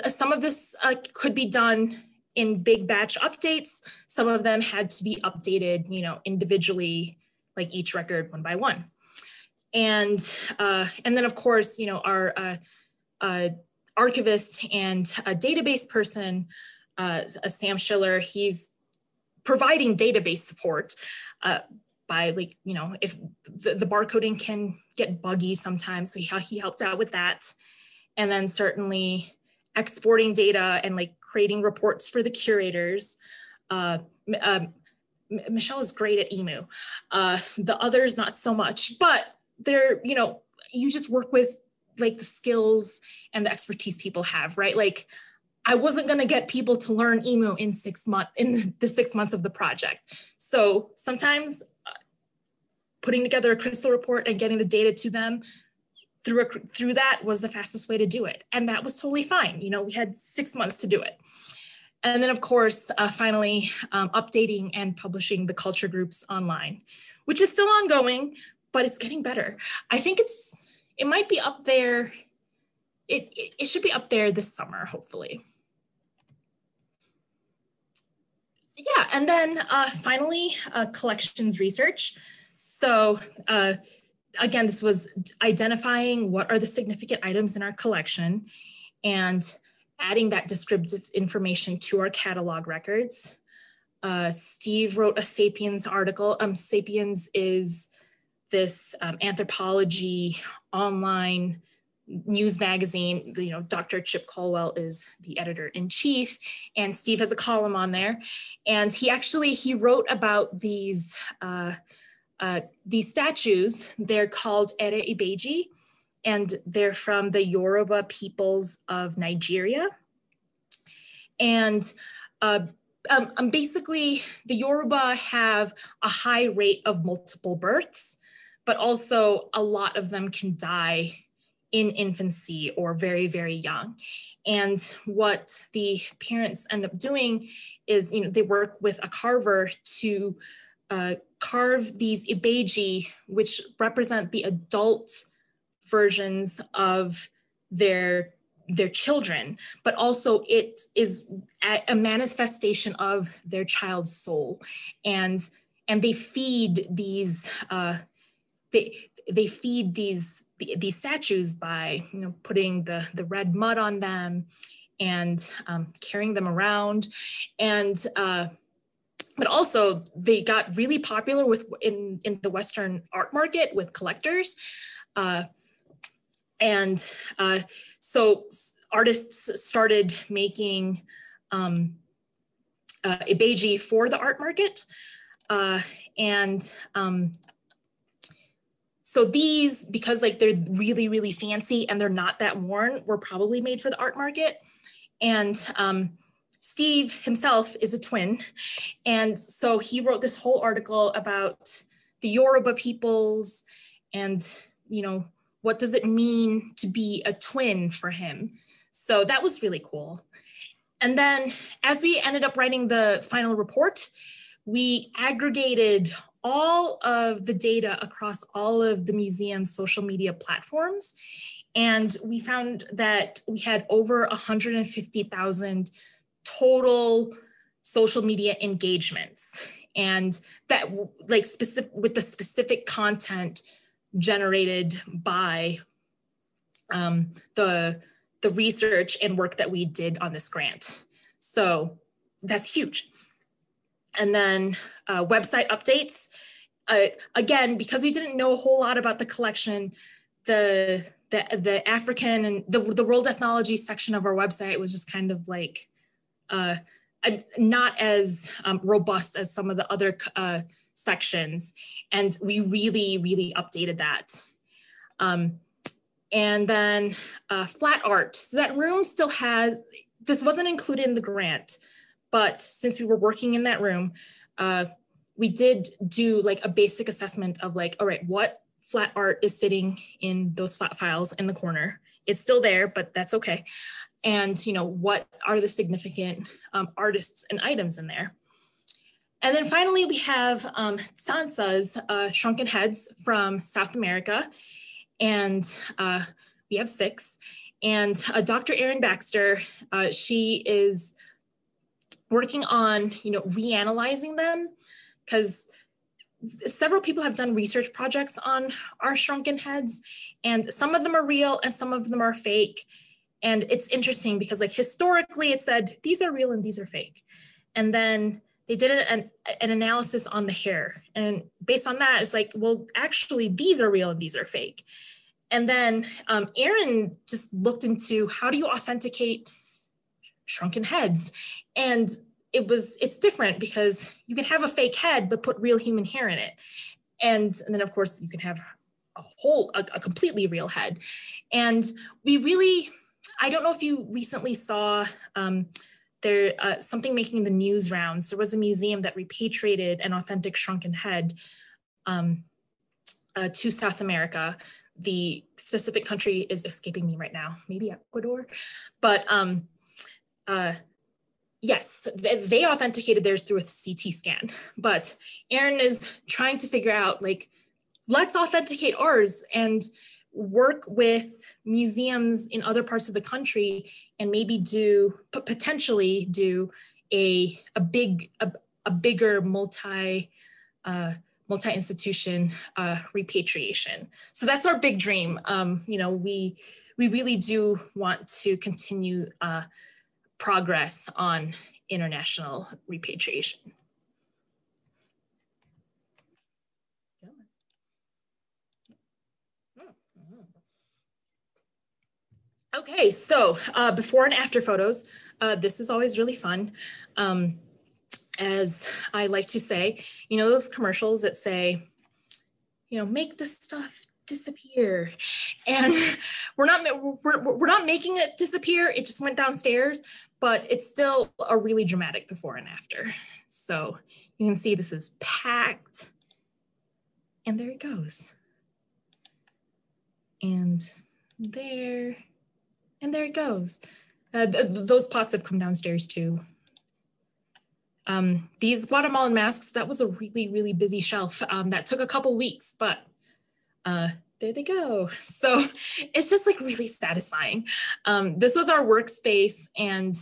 some of this could be done in big batch updates. Some of them had to be updated, you know, individually, like each record one by one. And then of course, you know, our archivist and a database person, Sam Schiller, he's providing database support by, like, you know, if the barcoding can get buggy sometimes, so he helped out with that. And then certainly exporting data and like creating reports for the curators. Michelle is great at EMU. The others, not so much, but they're, you know, you just work with like the skills and the expertise people have, right? Like, I wasn't going to get people to learn EMU in the 6 months of the project. So sometimes putting together a crystal report and getting the data to them through that was the fastest way to do it. And that was totally fine. You know, we had 6 months to do it. And then of course, finally updating and publishing the culture groups online, which is still ongoing, but it's getting better. I think it might be up there. It should be up there this summer, hopefully. Yeah, and then finally, collections research. So again, this was identifying what are the significant items in our collection and adding that descriptive information to our catalog records. Steve wrote a Sapiens article. Sapiens is this anthropology online news magazine. You know, Dr. Chip Colwell is the editor-in-chief, and Steve has a column on there. And he actually, he wrote about these statues. They're called Ere Ibeji, and they're from the Yoruba peoples of Nigeria. And basically, the Yoruba have a high rate of multiple births, but also a lot of them can die in infancy or very, very young. And what the parents end up doing is, you know, they work with a carver to carve these Ibeji, which represent the adult versions of their children, but also it is a manifestation of their child's soul. And they feed these, they feed these statues by, you know, putting the red mud on them and carrying them around. And, but also they got really popular with in the Western art market with collectors. So artists started making Ibeji for the art market. So these, because like they're really, really fancy and they're not that worn, were probably made for the art market. And Steve himself is a twin. And so he wrote this whole article about the Yoruba peoples and, you know, what does it mean to be a twin for him? So that was really cool. And then as we ended up writing the final report, we aggregated all of the data across all of the museum's social media platforms. And we found that we had over 150,000 total social media engagements. And that like specific with the specific content generated by the research and work that we did on this grant. So that's huge. And then website updates. Again, because we didn't know a whole lot about the collection, the African and the world ethnology section of our website was just kind of like not as robust as some of the other sections. And we really, really updated that. And then flat art. So that room still has, this wasn't included in the grant, but since we were working in that room, we did do like a basic assessment of like, all right, what flat art is sitting in those flat files in the corner? It's still there, but that's okay. And, you know, what are the significant artists and items in there? And then finally, we have Sansa's Shrunken Heads from South America. And we have 6. And Dr. Aaron Baxter, she is working on, you know, reanalyzing them because several people have done research projects on our shrunken heads. And some of them are real and some of them are fake. And it's interesting because like historically it said, these are real and these are fake. And then they did an analysis on the hair. And based on that, it's like, well, actually these are real and these are fake. And then Aaron just looked into how do you authenticate shrunken heads? And it's different because you can have a fake head, but put real human hair in it. And then of course you can have a completely real head. And we really, I don't know if you recently saw, something making the news rounds. There was a museum that repatriated an authentic shrunken head to South America. The specific country is escaping me right now, maybe Ecuador. But yes, they authenticated theirs through a CT scan. But Aaron is trying to figure out, like, let's authenticate ours and work with museums in other parts of the country and maybe potentially do a bigger multi-institution repatriation. So that's our big dream. You know, we really do want to continue progress on international repatriation. Okay, so before and after photos, this is always really fun. As I like to say, you know, those commercials that say, you know, make the stuff disappear, and we're not making it disappear. It just went downstairs, but it's still a really dramatic before and after. So you can see this is packed, and there it goes, and there it goes. Those pots have come downstairs too. These Guatemalan masks, that was a really, really busy shelf. That took a couple weeks, but there they go. So it's just like really satisfying. This was our workspace, and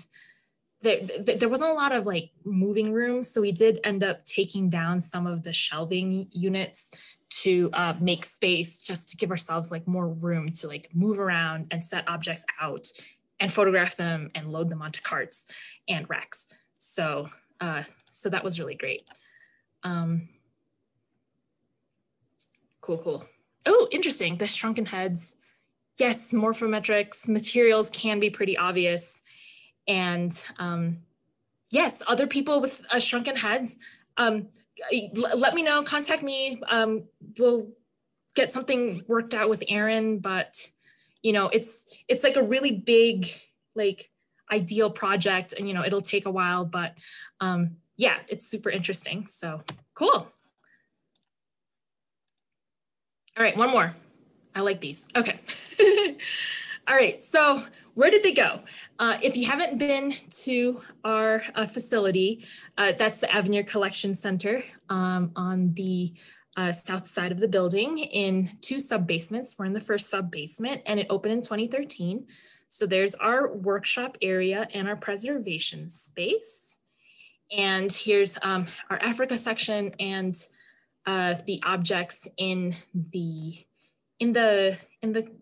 there wasn't a lot of like moving room. So we did end up taking down some of the shelving units to make space, just to give ourselves like more room to like move around and set objects out and photograph them and load them onto carts and racks. So so that was really great. Cool, cool. Oh, interesting, the shrunken heads. Yes, morphometrics, materials can be pretty obvious. And yes, other people with shrunken heads, let me know, contact me. We'll get something worked out with Aaron, but you know, it's like a really big, like, ideal project, and you know, it'll take a while, but yeah, it's super interesting. So cool. All right, one more. I like these. Okay. All right, so where did they go? If you haven't been to our facility, that's the Avenir Collection Center on the south side of the building in 2 sub-basements. We're in the first sub-basement, and it opened in 2013. So there's our workshop area and our preservation space. And here's our Africa section and the objects in the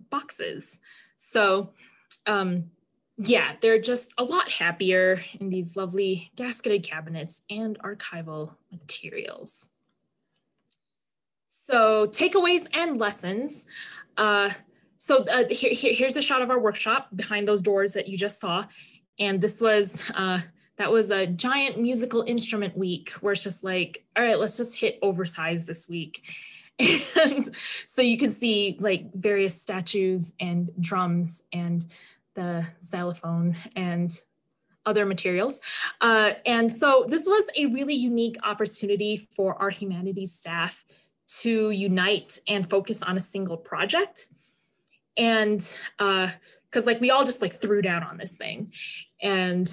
boxes. So yeah, they're just a lot happier in these lovely gasketed cabinets and archival materials. So takeaways and lessons. So here's a shot of our workshop behind those doors that you just saw. And this was, that was a giant musical instrument week where it's just like, all right, let's just hit oversized this week. And so you can see like various statues and drums and the xylophone and other materials. And so this was a really unique opportunity for our humanities staff to unite and focus on a single project. And because like we all just like threw down on this thing, and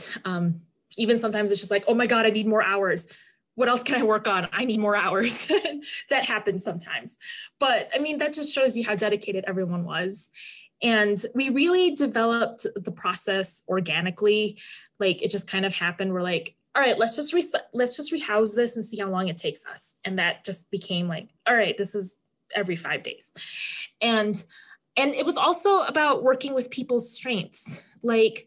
even sometimes it's just like, oh my god, I need more hours, what else can I work on, I need more hours. That happens sometimes, but I mean, that just shows you how dedicated everyone was. And we really developed the process organically, like it just kind of happened. We're like, all right, let's just rehouse this and see how long it takes us. And that just became like, all right, this is every 5 days. And it was also about working with people's strengths. Like,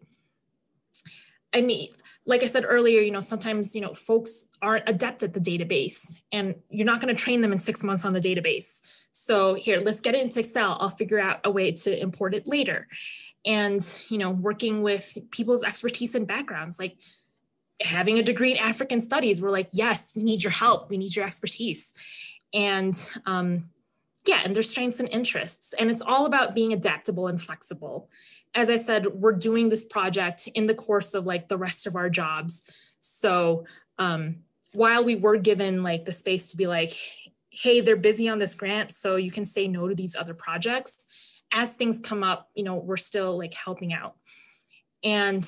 I mean, like I said earlier, you know, sometimes, you know, folks aren't adept at the database, and you're not going to train them in 6 months on the database. So here, let's get it into Excel. I'll figure out a way to import it later. And, you know, working with people's expertise and backgrounds, like having a degree in African studies, we're like, yes, we need your help. We need your expertise. And, yeah, and their strengths and interests. And it's all about being adaptable and flexible. As I said, we're doing this project in the course of like the rest of our jobs. So while we were given like the space to be like, hey, they're busy on this grant, so you can say no to these other projects, as things come up, you know, we're still like helping out. And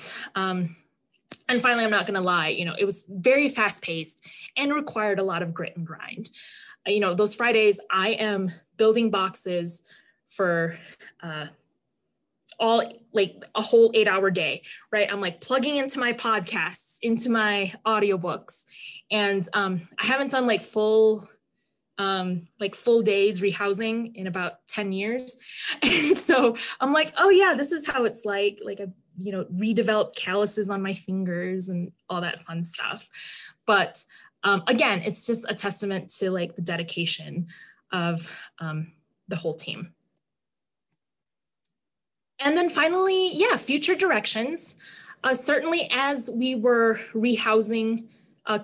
finally, I'm not gonna lie, you know, it was very fast paced and required a lot of grit and grind. You know, those Fridays, I am building boxes for all like a whole 8-hour day, right? I'm like plugging into my podcasts, into my audiobooks. And I haven't done like full days rehousing in about 10 years. And so I'm like, oh yeah, this is how it's like a, you know, redeveloped calluses on my fingers and all that fun stuff. But again, it's just a testament to like the dedication of the whole team. And then finally, yeah, future directions. Certainly as we were rehousing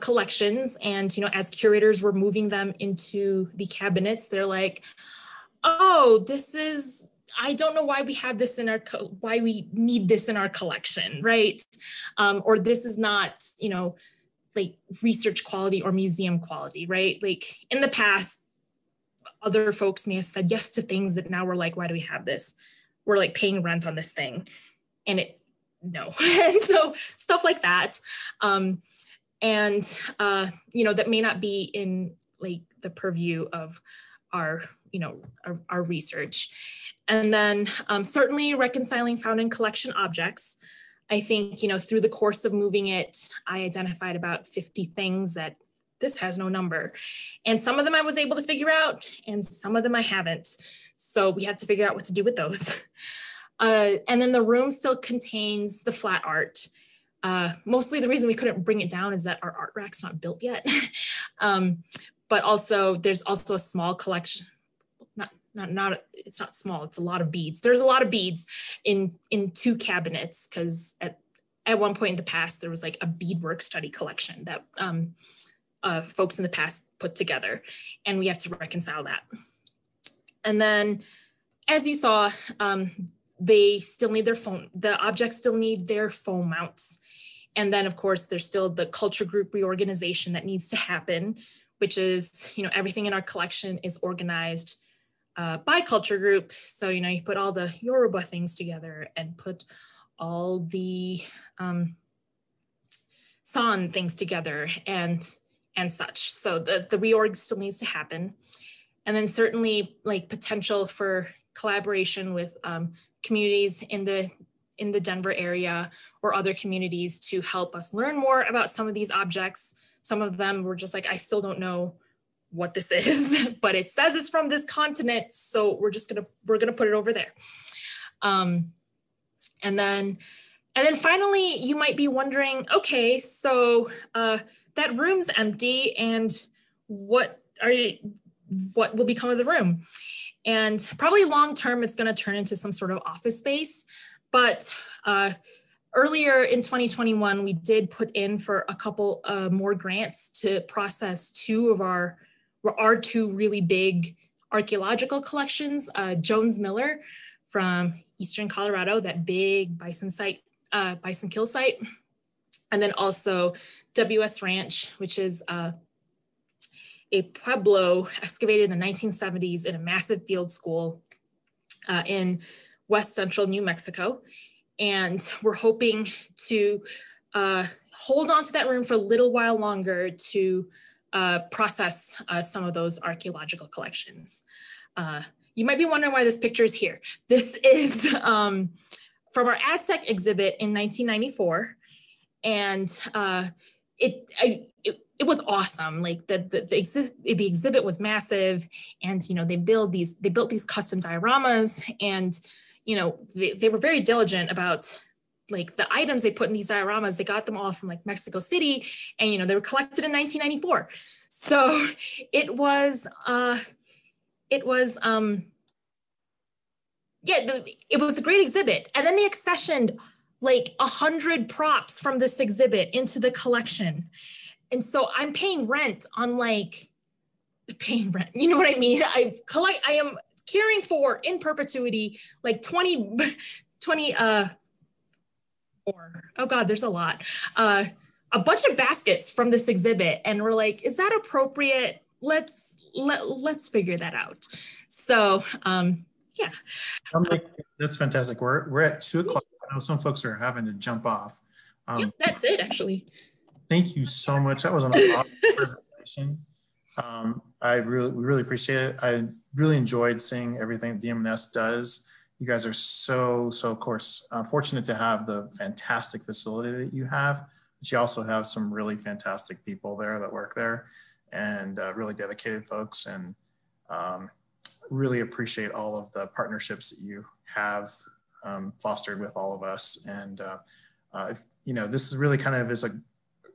collections and, you know, as curators were moving them into the cabinets, they're like, oh, this is, I don't know why we have this in our, why we need this in our collection, right? Or this is not, you know, like research quality or museum quality, right? Like in the past, other folks may have said yes to things that now we're like, why do we have this? We're like paying rent on this thing. And it, no. And so stuff like that. You know, that may not be in like the purview of our, you know, our research. And then certainly reconciling found and collection objects. I think, you know, through the course of moving it, I identified about 50 things that this has no number. And some of them I was able to figure out and some of them I haven't. So we have to figure out what to do with those. And then the room still contains the flat art. Mostly the reason we couldn't bring it down is that our art rack's not built yet. But also there's also a small collection, it's not small, it's a lot of beads. There's a lot of beads in two cabinets because at one point in the past, there was like a beadwork study collection that folks in the past put together, and we have to reconcile that. And then, as you saw, they still need their phone, the objects still need their phone mounts. And then of course, there's still the culture group reorganization that needs to happen, which is, you know, everything in our collection is organized by culture group. So, you know, you put all the Yoruba things together and put all the San things together and such. So the reorg still needs to happen. And then certainly like potential for collaboration with communities in the Denver area or other communities to help us learn more about some of these objects. Some of them were just like, I still don't know what this is, but it says it's from this continent. So we're gonna put it over there. And then finally, you might be wondering, okay, so that room's empty and what will become of the room? And probably long-term, it's gonna turn into some sort of office space. But earlier in 2021, we did put in for a couple more grants to process two of our two really big archaeological collections, Jones Miller from Eastern Colorado, that big bison site, bison kill site. And then also WS Ranch, which is a pueblo excavated in the 1970s in a massive field school in west central New Mexico. And we're hoping to hold on to that room for a little while longer to process some of those archaeological collections. You might be wondering why this picture is here. This is from our Aztec exhibit in 1994. And it was awesome. Like the exhibit was massive, and you know they built these custom dioramas, and you know they were very diligent about like the items they put in these dioramas. They got them all from like Mexico City, and you know they were collected in 1994. So it was a great exhibit, and then they accessioned like 100 props from this exhibit into the collection. And so I'm paying rent on like, paying rent, you know what I mean? I am caring for in perpetuity, like a bunch of baskets from this exhibit. And we're like, is that appropriate? Let's figure that out. So yeah. That's fantastic. We're at 2 o'clock. I know some folks are having to jump off. Yep, that's it actually. Thank you so much. That was an awesome presentation. We really appreciate it. I really enjoyed seeing everything DMNS does. You guys are so of course, fortunate to have the fantastic facility that you have, but you also have some really fantastic people there that work there and really dedicated folks, and really appreciate all of the partnerships that you have fostered with all of us. And, you know, this is really kind of is a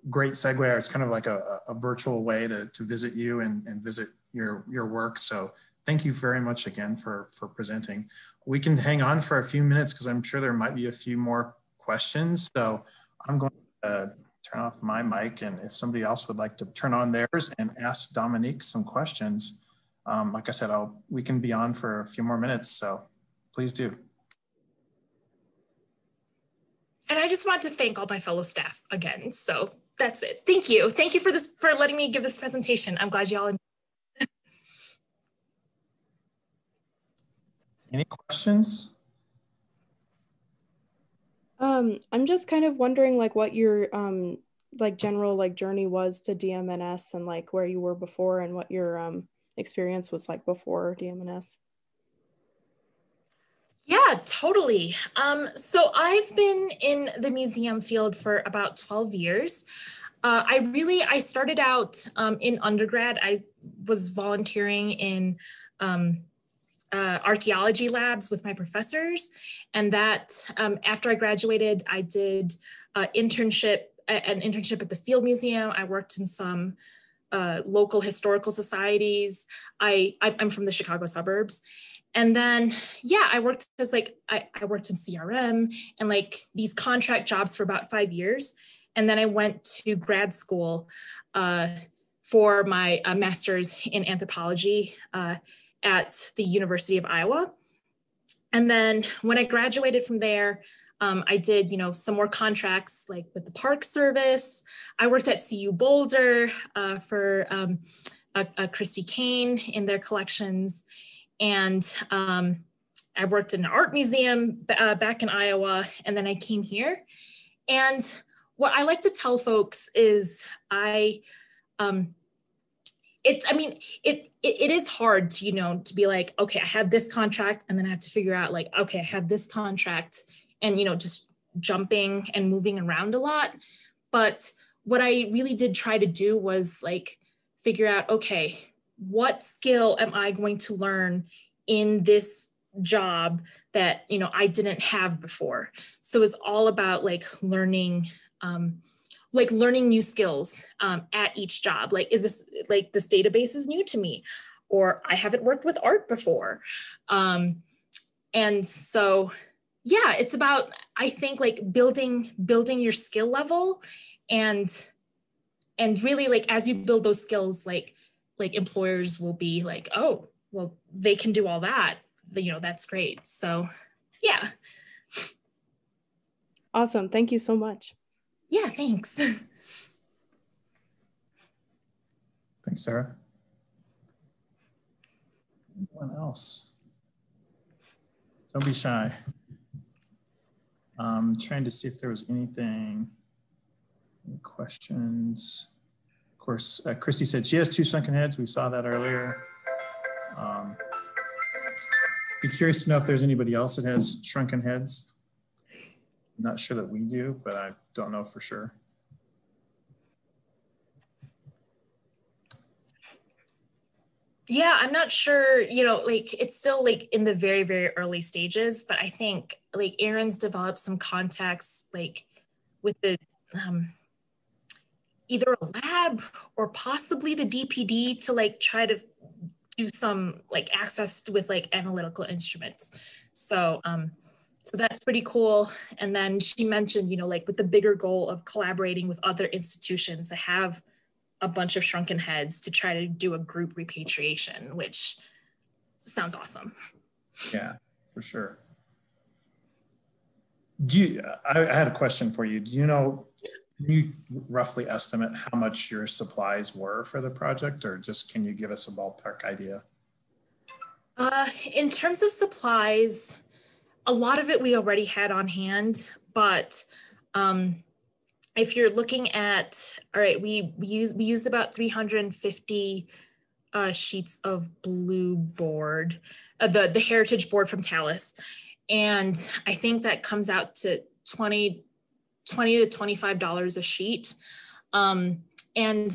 great segue, or it's kind of like a virtual way to visit you and visit your work. So thank you very much again for presenting. We can hang on for a few minutes because I'm sure there might be a few more questions. So I'm going to turn off my mic, and if somebody else would like to turn on theirs and ask Dominique some questions, like I said, we can be on for a few more minutes, so please do. And I just want to thank all my fellow staff again. So that's it. Thank you. Thank you for letting me give this presentation. I'm glad you all enjoyed it. Any questions? I'm just kind of wondering, like, what your like general like journey was to DMNS, and like where you were before, and what your experience was like before DMNS. Yeah, totally. So I've been in the museum field for about 12 years. I started out in undergrad. I was volunteering in archaeology labs with my professors. And that after I graduated, I did an internship at the Field Museum. I worked in some local historical societies. I'm from the Chicago suburbs. And then, yeah, I worked as like, I worked in CRM and like these contract jobs for about 5 years. And then I went to grad school for my master's in anthropology at the University of Iowa. And then when I graduated from there, I did, some more contracts like with the Park Service. I worked at CU Boulder for Christy Kane in their collections. And I worked in an art museum back in Iowa, and then I came here. And what I like to tell folks is it is hard to, to be like, okay, I have this contract, and then I have to figure out like, okay, I have this contract, and, just jumping and moving around a lot. But what I really did try to do was like, figure out, okay, what skill am I going to learn in this job that, I didn't have before? So it's all about like learning, new skills at each job. Like, is this, like this database is new to me, or I haven't worked with art before. And so, yeah, it's about, I think, like building your skill level, and really like, as you build those skills, like employers will be like, oh, well, they can do all that. That's great. So yeah. Awesome. Thank you so much. Yeah, thanks. Thanks, Sarah. Anyone else? Don't be shy. I'm trying to see if there was anything, any questions. Of course, Christy said she has two sunken heads. We saw that earlier. Be curious to know if there's anybody else that has shrunken heads. I'm not sure that we do, but I don't know for sure. Yeah, I'm not sure, like it's still like in the very, very early stages, but I think like Aaron's developed some contacts like with the, either a lab or possibly the DPD to like try to do some like access with like analytical instruments. So, so that's pretty cool. And then she mentioned, like with the bigger goal of collaborating with other institutions that have a bunch of shrunken heads to try to do a group repatriation, which sounds awesome. Yeah, for sure. I had a question for you. Can you roughly estimate how much your supplies were for the project, or just can you give us a ballpark idea? In terms of supplies, a lot of it we already had on hand, but if you're looking at, all right, we used about 350 sheets of blue board, the heritage board from Tallis, and I think that comes out to $20 to $25 a sheet. And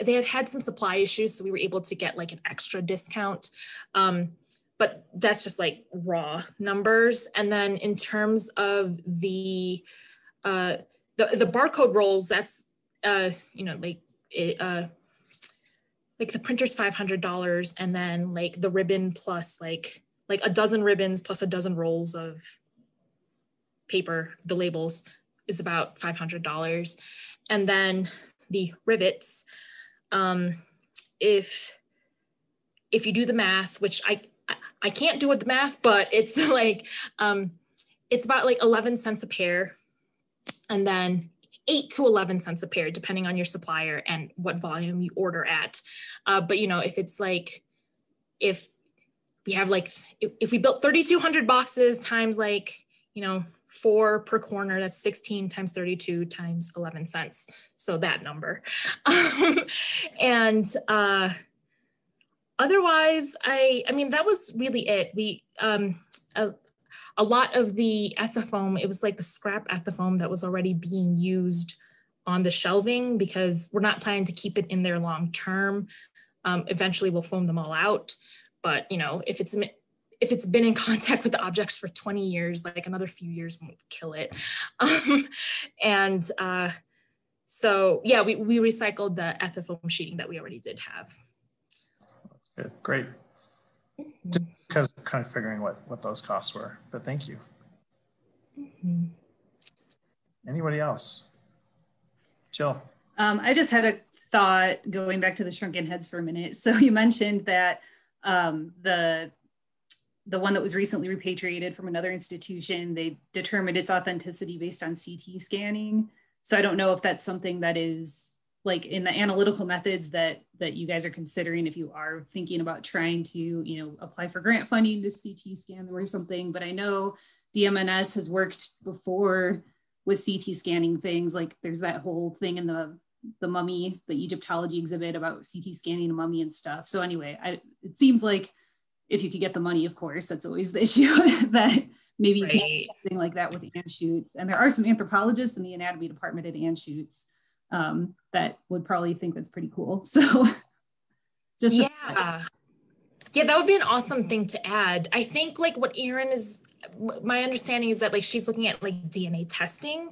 they had some supply issues, so we were able to get like an extra discount. But that's just like raw numbers. And then in terms of the barcode rolls, that's, like the printer's $500 and then like the ribbon plus like a dozen ribbons plus a dozen rolls of paper, the labels is about $500. And then the rivets, if you do the math, which I can't do with the math, but it's like, it's about like 11 cents a pair and then 8 to 11 cents a pair, depending on your supplier and what volume you order at. But you know, if it's like, if we have like, if we built 3,200 boxes times like, you know, 4 per corner, that's 16 times 32 times 11 cents. So that number. Otherwise, I mean, that was really it. We, a lot of the Ethafoam, it was like the scrap Ethafoam that was already being used on the shelving because we're not planning to keep it in there long term. Eventually we'll foam them all out. But you know, if it's been in contact with the objects for 20 years, like another few years won't kill it. So yeah, we recycled the Ethafoam sheeting that we already did have. Great. Just because kind of figuring what those costs were, but thank you. Mm-hmm. Anybody else? Jill. I just had a thought going back to the shrunken heads for a minute. So you mentioned that the one that was recently repatriated from another institution, they determined its authenticity based on CT scanning. So I don't know if that's something that is like in the analytical methods that you guys are considering, if you are thinking about trying to, you know, apply for grant funding to CT scan them or something. But I know DMNS has worked before with CT scanning things. Like there's that whole thing in the mummy, the Egyptology exhibit about CT scanning a mummy and stuff. So anyway, it seems like if you could get the money, of course, that's always the issue that maybe right. You can do something like that with Anschutz. And there are some anthropologists in the anatomy department at Anschutz that would probably think that's pretty cool. So just yeah, that would be an awesome thing to add. I think like what Erin is, my understanding is that like she's looking at like DNA testing,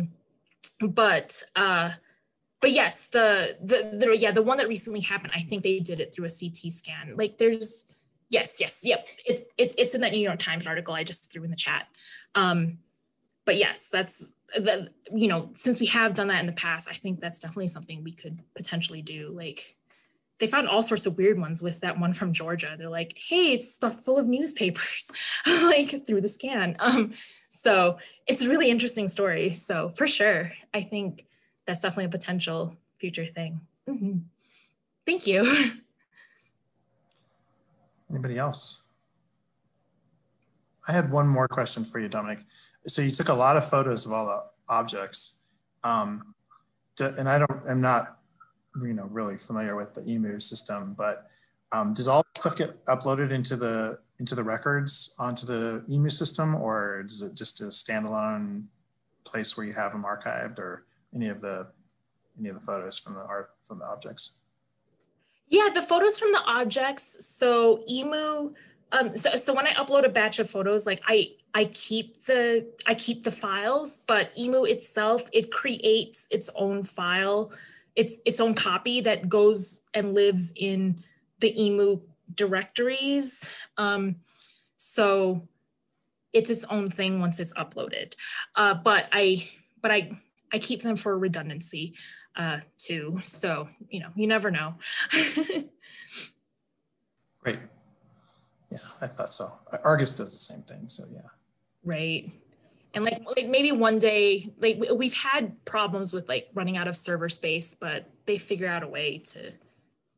but yes, the one that recently happened, I think they did it through a CT scan. Like there's yes, it's in that New York Times article I just threw in the chat. But yes, that's the, you know, since we have done that in the past, I think that's definitely something we could potentially do. Like they found all sorts of weird ones with that one from Georgia. They're like, hey, it's stuffed full of newspapers, like through the scan. So it's a really interesting story. So for sure, I think that's definitely a potential future thing. Mm-hmm. Thank you. Anybody else? I had one more question for you, Dominique. So you took a lot of photos of all the objects, and I'm not, you know, really familiar with the EMU system, but does all the stuff get uploaded into the records onto the EMU system, or is it just a standalone place where you have them archived, or any of the photos from the objects? Yeah, the photos from the objects. So EMU. So when I upload a batch of photos, like I keep the files, but EMU itself, it creates its own file, its own copy that goes and lives in the EMU directories. So it's its own thing once it's uploaded. But I keep them for redundancy too. So you know, you never know. Great. Yeah, I thought so. Argus does the same thing, so yeah. Right, and like maybe one day, like we've had problems with like running out of server space, but they figure out a way to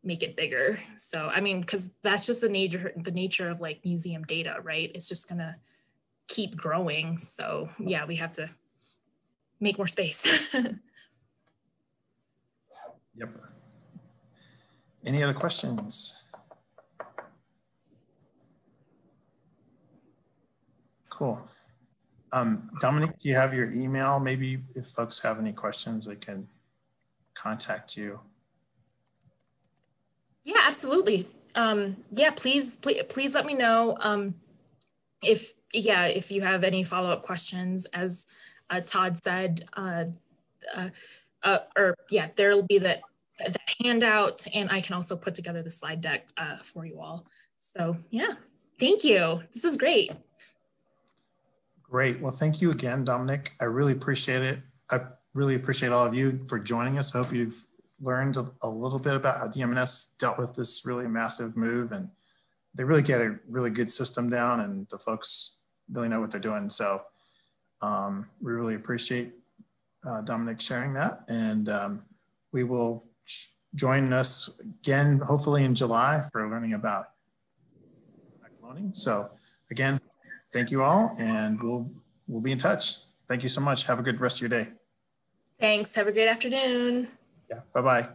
make it bigger. So I mean, because that's just the nature of like museum data, right? It's just gonna keep growing. So yeah, we have to make more space. Yep. Any other questions? Cool. Dominique, do you have your email? Maybe if folks have any questions, they can contact you. Yeah, absolutely. Yeah, please let me know if you have any follow-up questions. As Todd said, there'll be that that handout, and I can also put together the slide deck for you all. So yeah, thank you. This is great. Great. Well, thank you again, Dominique. I really appreciate it. I really appreciate all of you for joining us. I hope you've learned a little bit about how DMNS dealt with this really massive move, and they really get a really good system down, and the folks really know what they're doing. So we really appreciate Dominique sharing that, and we will join us again, hopefully in July, for learning about cloning. So again, thank you all, and we'll be in touch. Thank you so much. Have a good rest of your day. Thanks. Have a great afternoon. Yeah. Bye-bye.